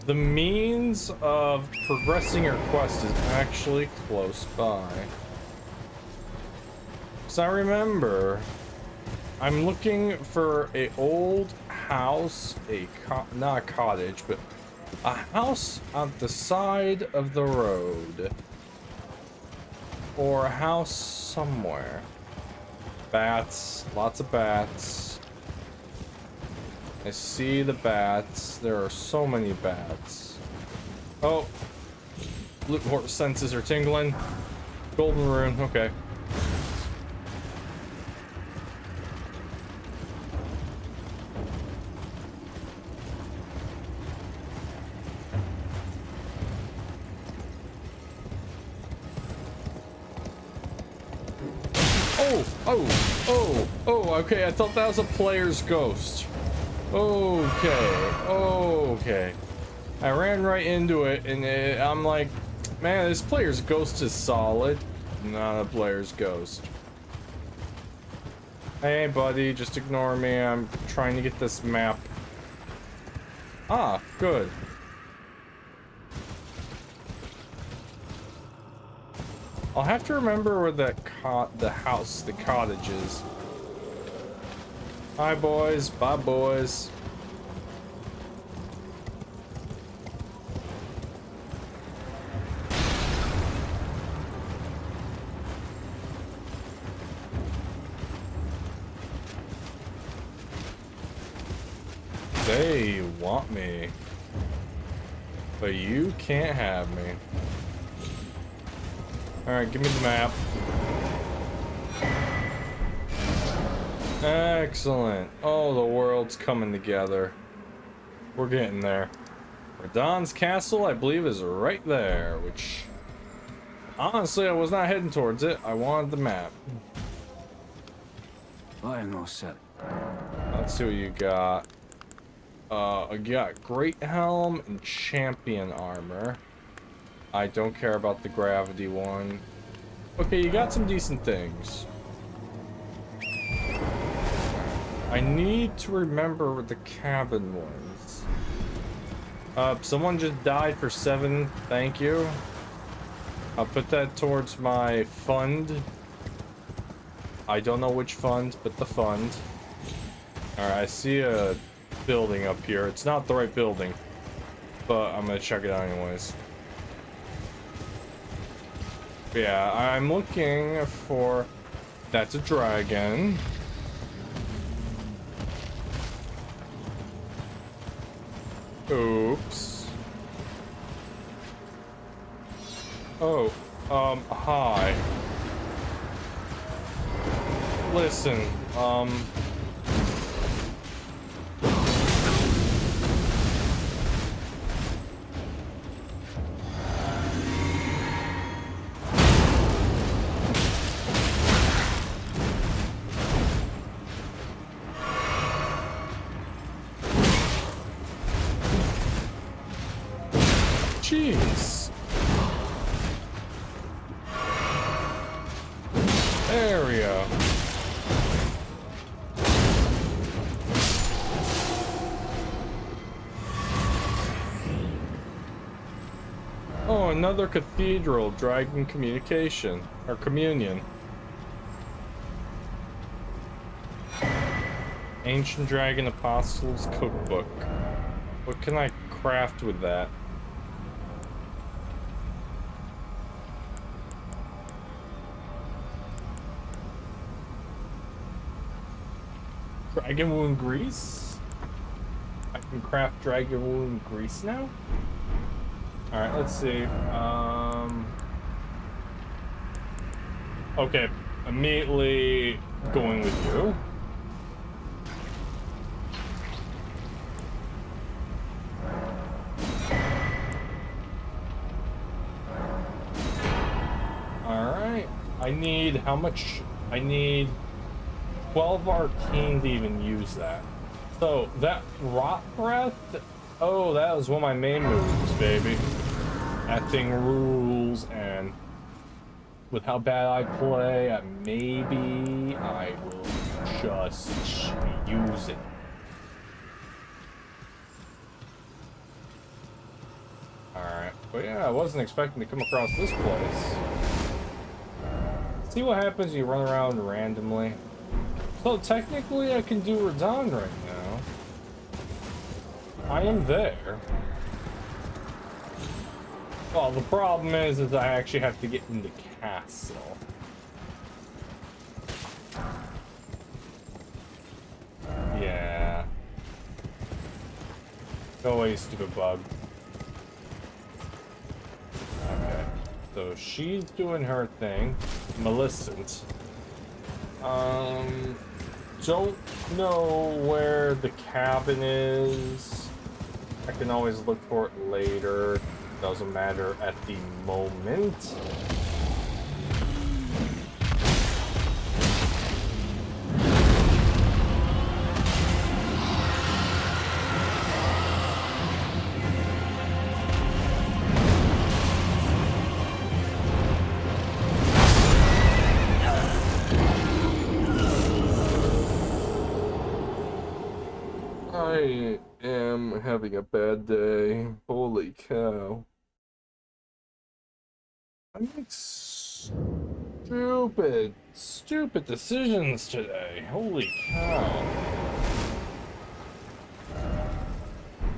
the means of progressing her quest is actually close by. So I remember I'm looking for a old house, a co not a cottage, but a house on the side of the road, or a house somewhere. Bats, lots of bats. I see the bats. There are so many bats. Oh, loot horse senses are tingling. Golden rune. Okay. Oh, oh, oh, okay, I thought that was a player's ghost. Okay, okay. I ran right into it, and it, I'm like, man, this player's ghost is solid. Not a player's ghost. Hey, buddy, just ignore me. I'm trying to get this map. Ah, good. I'll have to remember where that cot, the house, the cottage is. Hi, boys. Bye, boys. They want me, but you can't have me. Alright, give me the map. Excellent. Oh, the world's coming together. We're getting there. Radagon's castle, I believe, is right there, which... honestly, I was not heading towards it. I wanted the map. I know, sir. Let's see what you got. Uh, I got Great Helm and Champion Armor. I don't care about the gravity one. Okay, you got some decent things. I need to remember what the cabin was. Uh, someone just died for seven. Thank you. I'll put that towards my fund. I don't know which fund, but the fund. Alright, I see a building up here. It's not the right building, but I'm gonna check it out anyways. Yeah, I'm looking for... that's a dragon. Oops. Oh, um, hi. Listen, um... another cathedral, dragon communication or communion. Ancient Dragon Apostles Cookbook. What can I craft with that? Dragon wound grease? I can craft dragon wound grease now? Alright, let's see. Um, okay, immediately going with you. Alright, I need how much? I need twelve arcane to even use that. So, that rot breath? Oh, that was one of my main moves, baby. That thing rules, and with how bad I play, I, maybe I will just use it. Alright, but yeah, I wasn't expecting to come across this place. See what happens, you run around randomly. So technically I can do Radahn right now. I am there. Well, the problem is, is I actually have to get into castle. Yeah. Go away, stupid bug. Okay. So she's doing her thing. Millicent. Um, don't know where the cabin is. I can always look for it later. Doesn't matter at the moment. I am I'm having a bad day. Holy cow. I make stupid, stupid decisions today. Holy cow.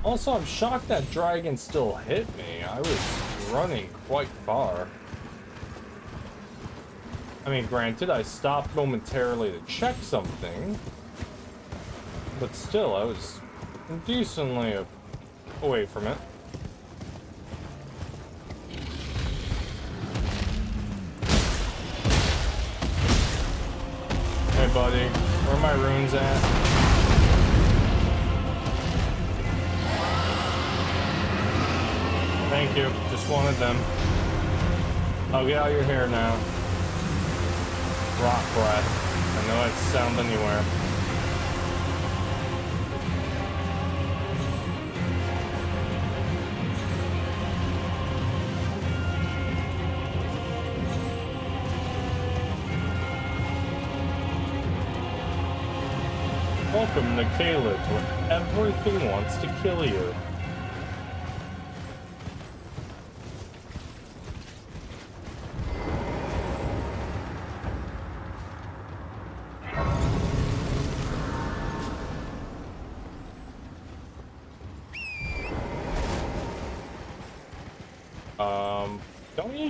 Also, I'm shocked that dragon still hit me. I was running quite far. I mean, granted, I stopped momentarily to check something. But still, I was decently away from it. Hey, buddy. Where are my runes at? Thank you. Just wanted them. I'll get out your hair now. Rock breath. I know it sounds anywhere. Welcome to Caelid, where everything wants to kill you.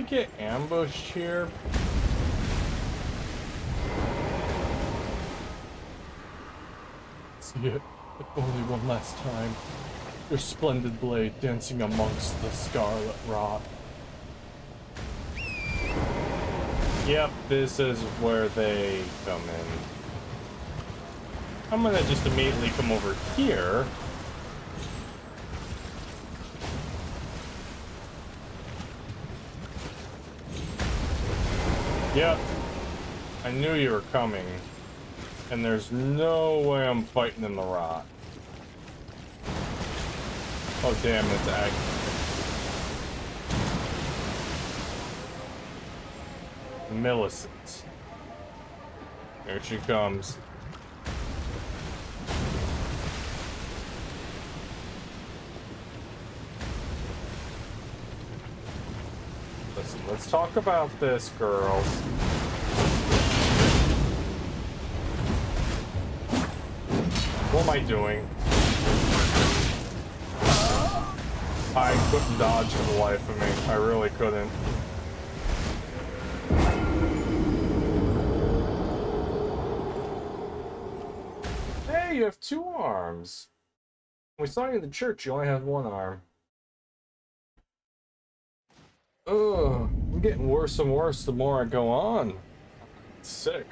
Get ambushed here. See it, but only one last time. Your splendid blade dancing amongst the scarlet rot. Yep, this is where they come in. I'm gonna just immediately come over here. Yep, I knew you were coming, and there's no way I'm fighting in the rot. Oh damn, it's ag. Millicent. Here she comes. Let's talk about this, girls. What am I doing? I couldn't dodge for the life of me. I really couldn't. Hey, you have two arms. When we saw you in the church, you only had one arm. Ugh, I'm getting worse and worse the more I go on. It's sick.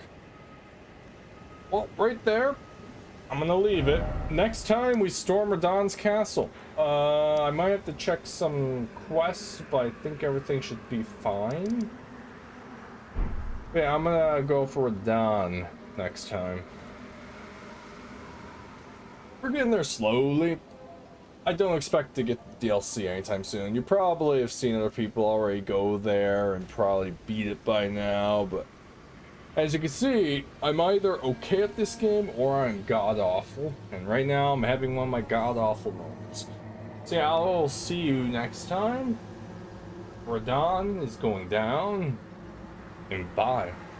Well, right there, I'm gonna leave it. Next time we storm Radagon's castle. Uh, I might have to check some quests, but I think everything should be fine. Yeah, I'm gonna go for Radahn next time. We're getting there slowly. I don't expect to get the D L C anytime soon. You probably have seen other people already go there and probably beat it by now, but as you can see, I'm either okay at this game or I'm god-awful, and right now I'm having one of my god-awful moments. So yeah, I'll see you next time. Radahn is going down, and bye.